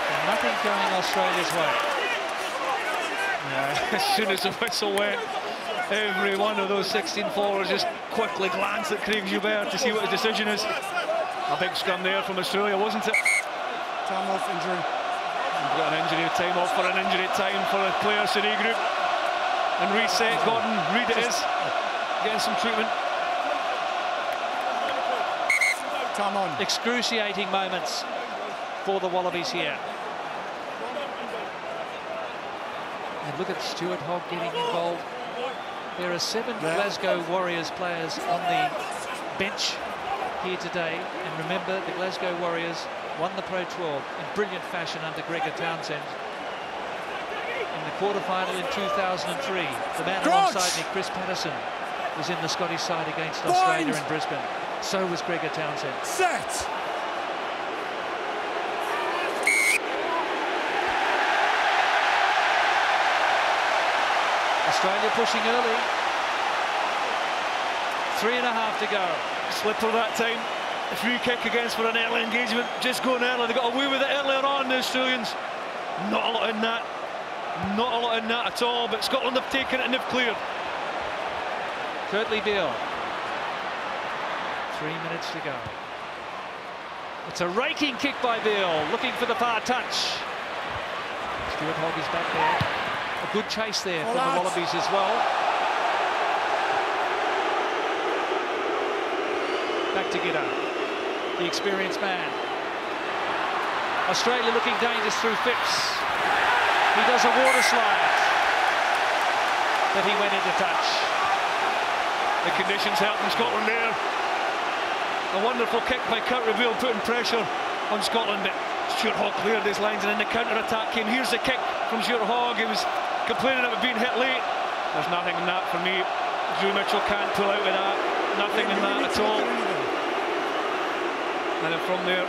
And nothing going Australia's way. Yeah, as soon as the whistle went, every one of those 16 forwards just quickly glanced at Craig Joubert to see what his decision is. A big scrum there from Australia, wasn't it? Time off injury. We've got an injury time off for an injury time for the players to regroup and reset. Gordon Reid it is. Getting some treatment. Come on. Excruciating moments for the Wallabies here. And look at Stuart Hogg getting involved. There are 7 Glasgow Warriors players on the bench. here today. And remember, the Glasgow Warriors won the Pro 12 in brilliant fashion under Gregor Townsend in the quarterfinal in 2003. The man alongside me, Chris Patterson, was in the Scottish side against Australia in Brisbane. So was Gregor Townsend. Set. Australia pushing early. 3.5 to go. Slipper that time. A free kick against for an early engagement. Just going early. They got away with it earlier on, the Australians. Not a lot in that. Not a lot in that at all. But Scotland have taken it and they've cleared. Kurtley Beale. 3 minutes to go. It's a raking kick by Beale. Looking for the far touch. Stuart Hogg is back there. A good chase there from the Wallabies as well. Back to Gidder, the experienced man. Australia looking dangerous through Phipps. He does a water slide, but he went into touch. The conditions helping Scotland there. A wonderful kick by Kurtley Beale, putting pressure on Scotland. Stuart Hogg cleared his lines, and in the counter-attack came. Here's the kick from Stuart Hogg. He was complaining about being hit late. There's nothing in that for me. Drew Mitchell can't pull out of that. Nothing in that at all. And then from there,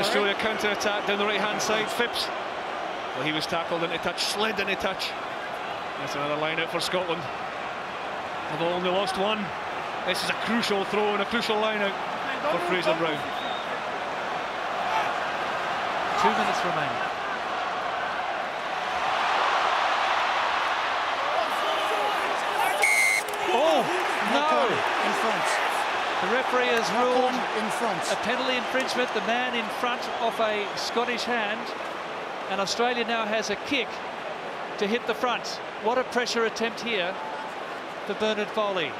Australia counter-attack down the right-hand side. Phipps. Well, he was tackled into touch, slid into touch. That's another line-out for Scotland. They've only lost one. This is a crucial throw and a crucial line-out for Fraser Brown. 2 minutes remaining. Oh, no! In front. The referee has ruled in front. A penalty infringement, the man in front off a Scottish hand, and Australia now has a kick to hit the front. What a pressure attempt here for Bernard Foley.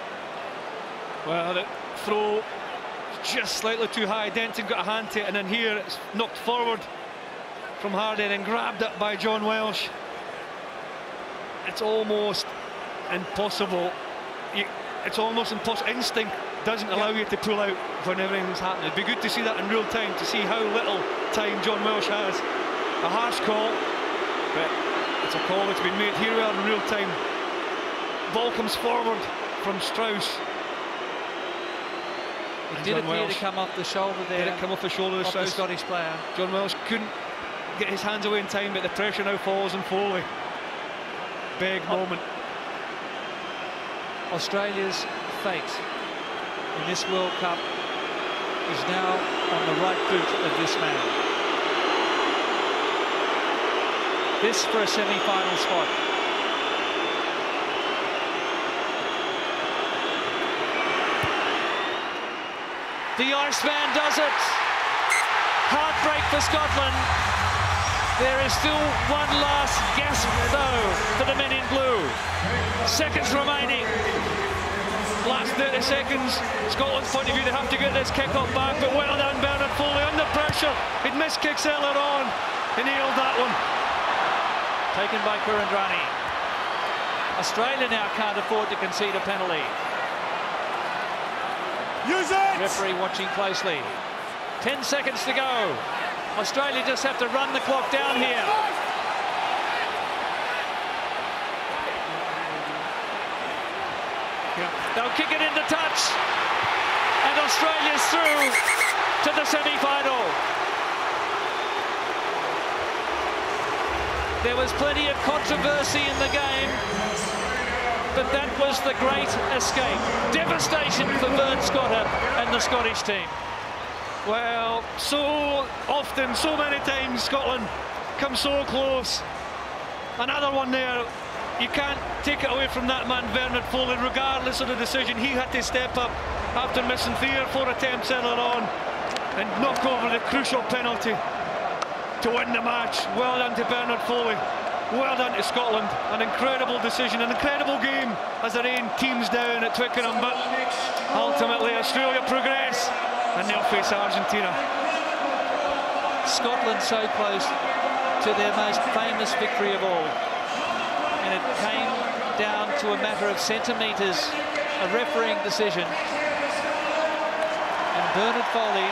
Well, the throw just slightly too high. Denton got a hand to it, and then here it's knocked forward from Hardin and grabbed it by John Welsh. It's almost impossible. It's almost impossible. Instinct doesn't allow you to pull out when everything's happening. It'd be good to see that in real time, to see how little time John Welsh has. A harsh call, but it's a call that's been made. Here we are in real time. Ball comes forward from Strauss. It did appear to come off the shoulder there. Did it come off the shoulder of the Scottish player? John Welsh couldn't get his hands away in time, but the pressure now falls on Foley. Big moment. Australia's fate in this World Cup is now on the right boot of this man. This for a semi-final spot. The Iceman does it. Heartbreak for Scotland. There is still one last gasp, though, for the men in blue. Seconds remaining. Last 30 seconds. Scotland's point of view, they have to get this kick-off back, but well done, Bernard Foley, under pressure. He'd missed kicks earlier on, and he nailed that one. Taken by Kurandrani. Australia now can't afford to concede a penalty. Use it! Referee watching closely. 10 seconds to go. Australia just have to run the clock down here. They'll kick it into touch. And Australia's through to the semi-final. There was plenty of controversy in the game, but that was the great escape. Devastation for Vern Scotter and the Scottish team. Well, so often, so many times, Scotland come so close. Another one there. You can't take it away from that man, Bernard Foley, regardless of the decision. He had to step up after missing 3 or 4 attempts earlier on and knock over the crucial penalty to win the match. Well done to Bernard Foley. Well done to Scotland. An incredible decision, an incredible game as they rain teams down at Twickenham. But ultimately, Australia progress. And they'll face Argentina. Scotland so close to their most famous victory of all. And it came down to a matter of centimetres, a refereeing decision. And Bernard Foley,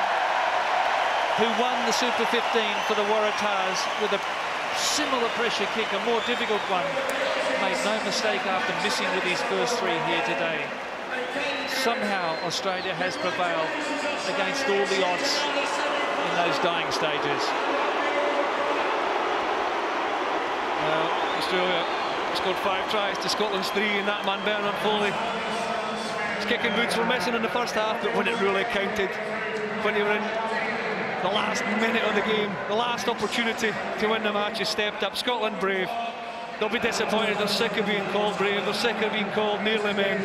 who won the Super 15 for the Waratahs with a similar pressure kick, a more difficult one, made no mistake after missing with his first three here today. Somehow Australia has prevailed against all the odds in those dying stages. Now, Australia scored 5 tries to Scotland's 3, and that man Bernard Foley, his kicking boots were missing in the first half, but when it really counted, when you were in the last minute of the game, the last opportunity to win the match, he stepped up. Scotland brave. They'll be disappointed, they're sick of being called brave, they're sick of being called nearly men.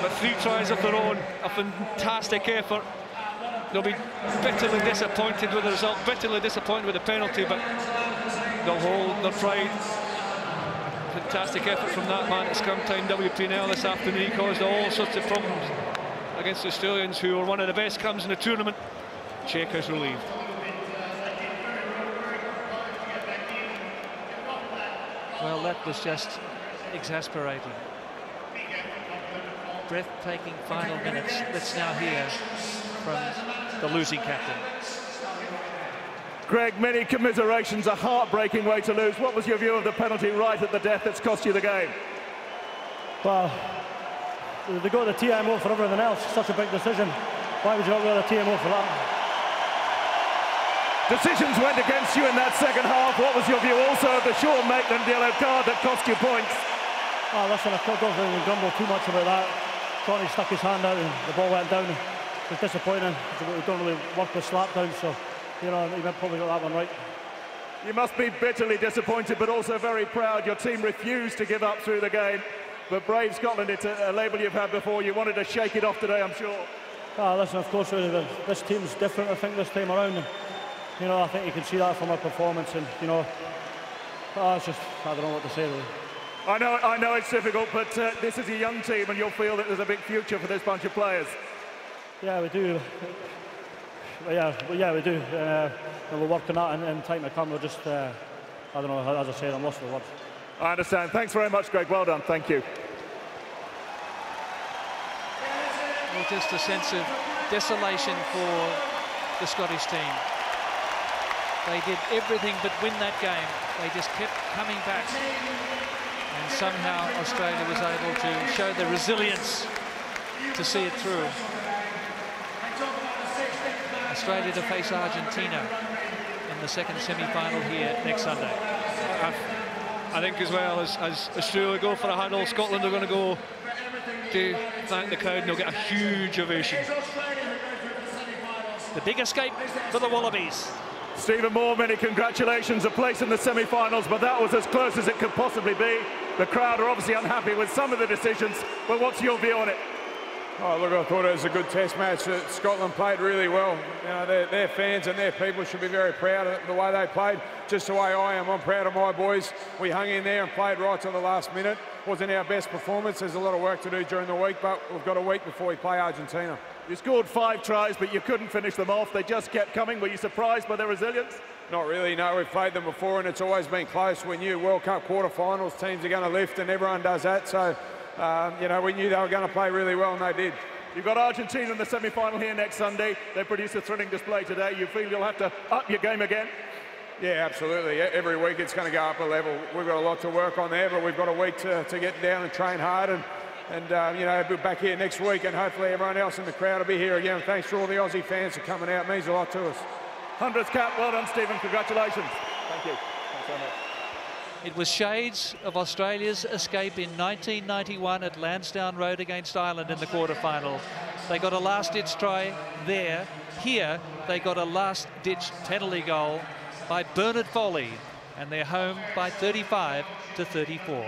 But 3 tries of their own, a fantastic effort. They'll be bitterly disappointed with the result, bitterly disappointed with the penalty, but they'll hold their pride. Fantastic effort from that man at scrum time. WPNL this afternoon, he caused all sorts of problems against the Australians, who were one of the best scrums in the tournament. Chequers relieved. Well, that was just exasperating. Breathtaking final minutes. Let's now hear from the losing captain. Greg, many commiserations, a heartbreaking way to lose. What was your view of the penalty right at the death that's cost you the game? Well, they go to TMO for everything else. Such a big decision. Why would you not go to TMO for that? Decisions went against you in that second half. What was your view also of the Sean Maitland yellow card that cost you points? Oh, listen, I don't think we grumble too much about that. Johnny stuck his hand out and the ball went down. It was disappointing. We don't really work with slap down, so, you know, he probably got that one right. You must be bitterly disappointed, but also very proud. Your team refused to give up through the game. But brave Scotland, it's a label you've had before. You wanted to shake it off today, I'm sure. Oh, listen, of course, this team's different, I think, this time around. You know, I think you can see that from our performance, and, you know, it's just, I don't know what to say really. I know it's difficult, but this is a young team, and you'll feel that there's a big future for this bunch of players. Yeah, we do. Yeah, we do. And we're working that, and in time to come, we're just, I don't know, as I said, I'm lost for words. I understand. Thanks very much, Greg. Well done. Thank you. Well, just a sense of desolation for the Scottish team. They did everything but win that game. They just kept coming back. And somehow Australia was able to show the resilience to see it through. Australia to face Argentina in the second semi-final here next Sunday. I think as well, as Australia go for a handle, Scotland are going to go to thank the crowd, and they'll get a huge ovation. The big escape for the Wallabies. Stephen Moore, many congratulations, a place in the semi-finals, but that was as close as it could possibly be. The crowd are obviously unhappy with some of the decisions, but what's your view on it? Oh, look, I thought it was a good test match. Scotland played really well. You know, their fans and their people should be very proud of the way they played, just the way I am. I'm proud of my boys. We hung in there and played right till the last minute. Wasn't our best performance. There's a lot of work to do during the week, but we've got a week before we play Argentina. You scored 5 tries, but you couldn't finish them off. They just kept coming. Were you surprised by their resilience? Not really, no. We've played them before, and it's always been close. We knew World Cup quarterfinals, teams are going to lift, and everyone does that. So, you know, we knew they were going to play really well, and they did. You've got Argentina in the semi-final here next Sunday. They produced a thrilling display today. You feel you'll have to up your game again? Yeah, absolutely. Every week it's going to go up a level. We've got a lot to work on there, but we've got a week to get down and train hard. And you know, be back here next week, and hopefully everyone else in the crowd will be here again. Thanks to all the Aussie fans for coming out. It means a lot to us. 100th cap. Well done, Stephen. Congratulations. Thank you. Thanks so much. It was shades of Australia's escape in 1991 at Lansdowne Road against Ireland in the quarterfinal. They got a last-ditch try there. Here, they got a last-ditch penalty goal by Bernard Foley, and they're home by 35 to 34.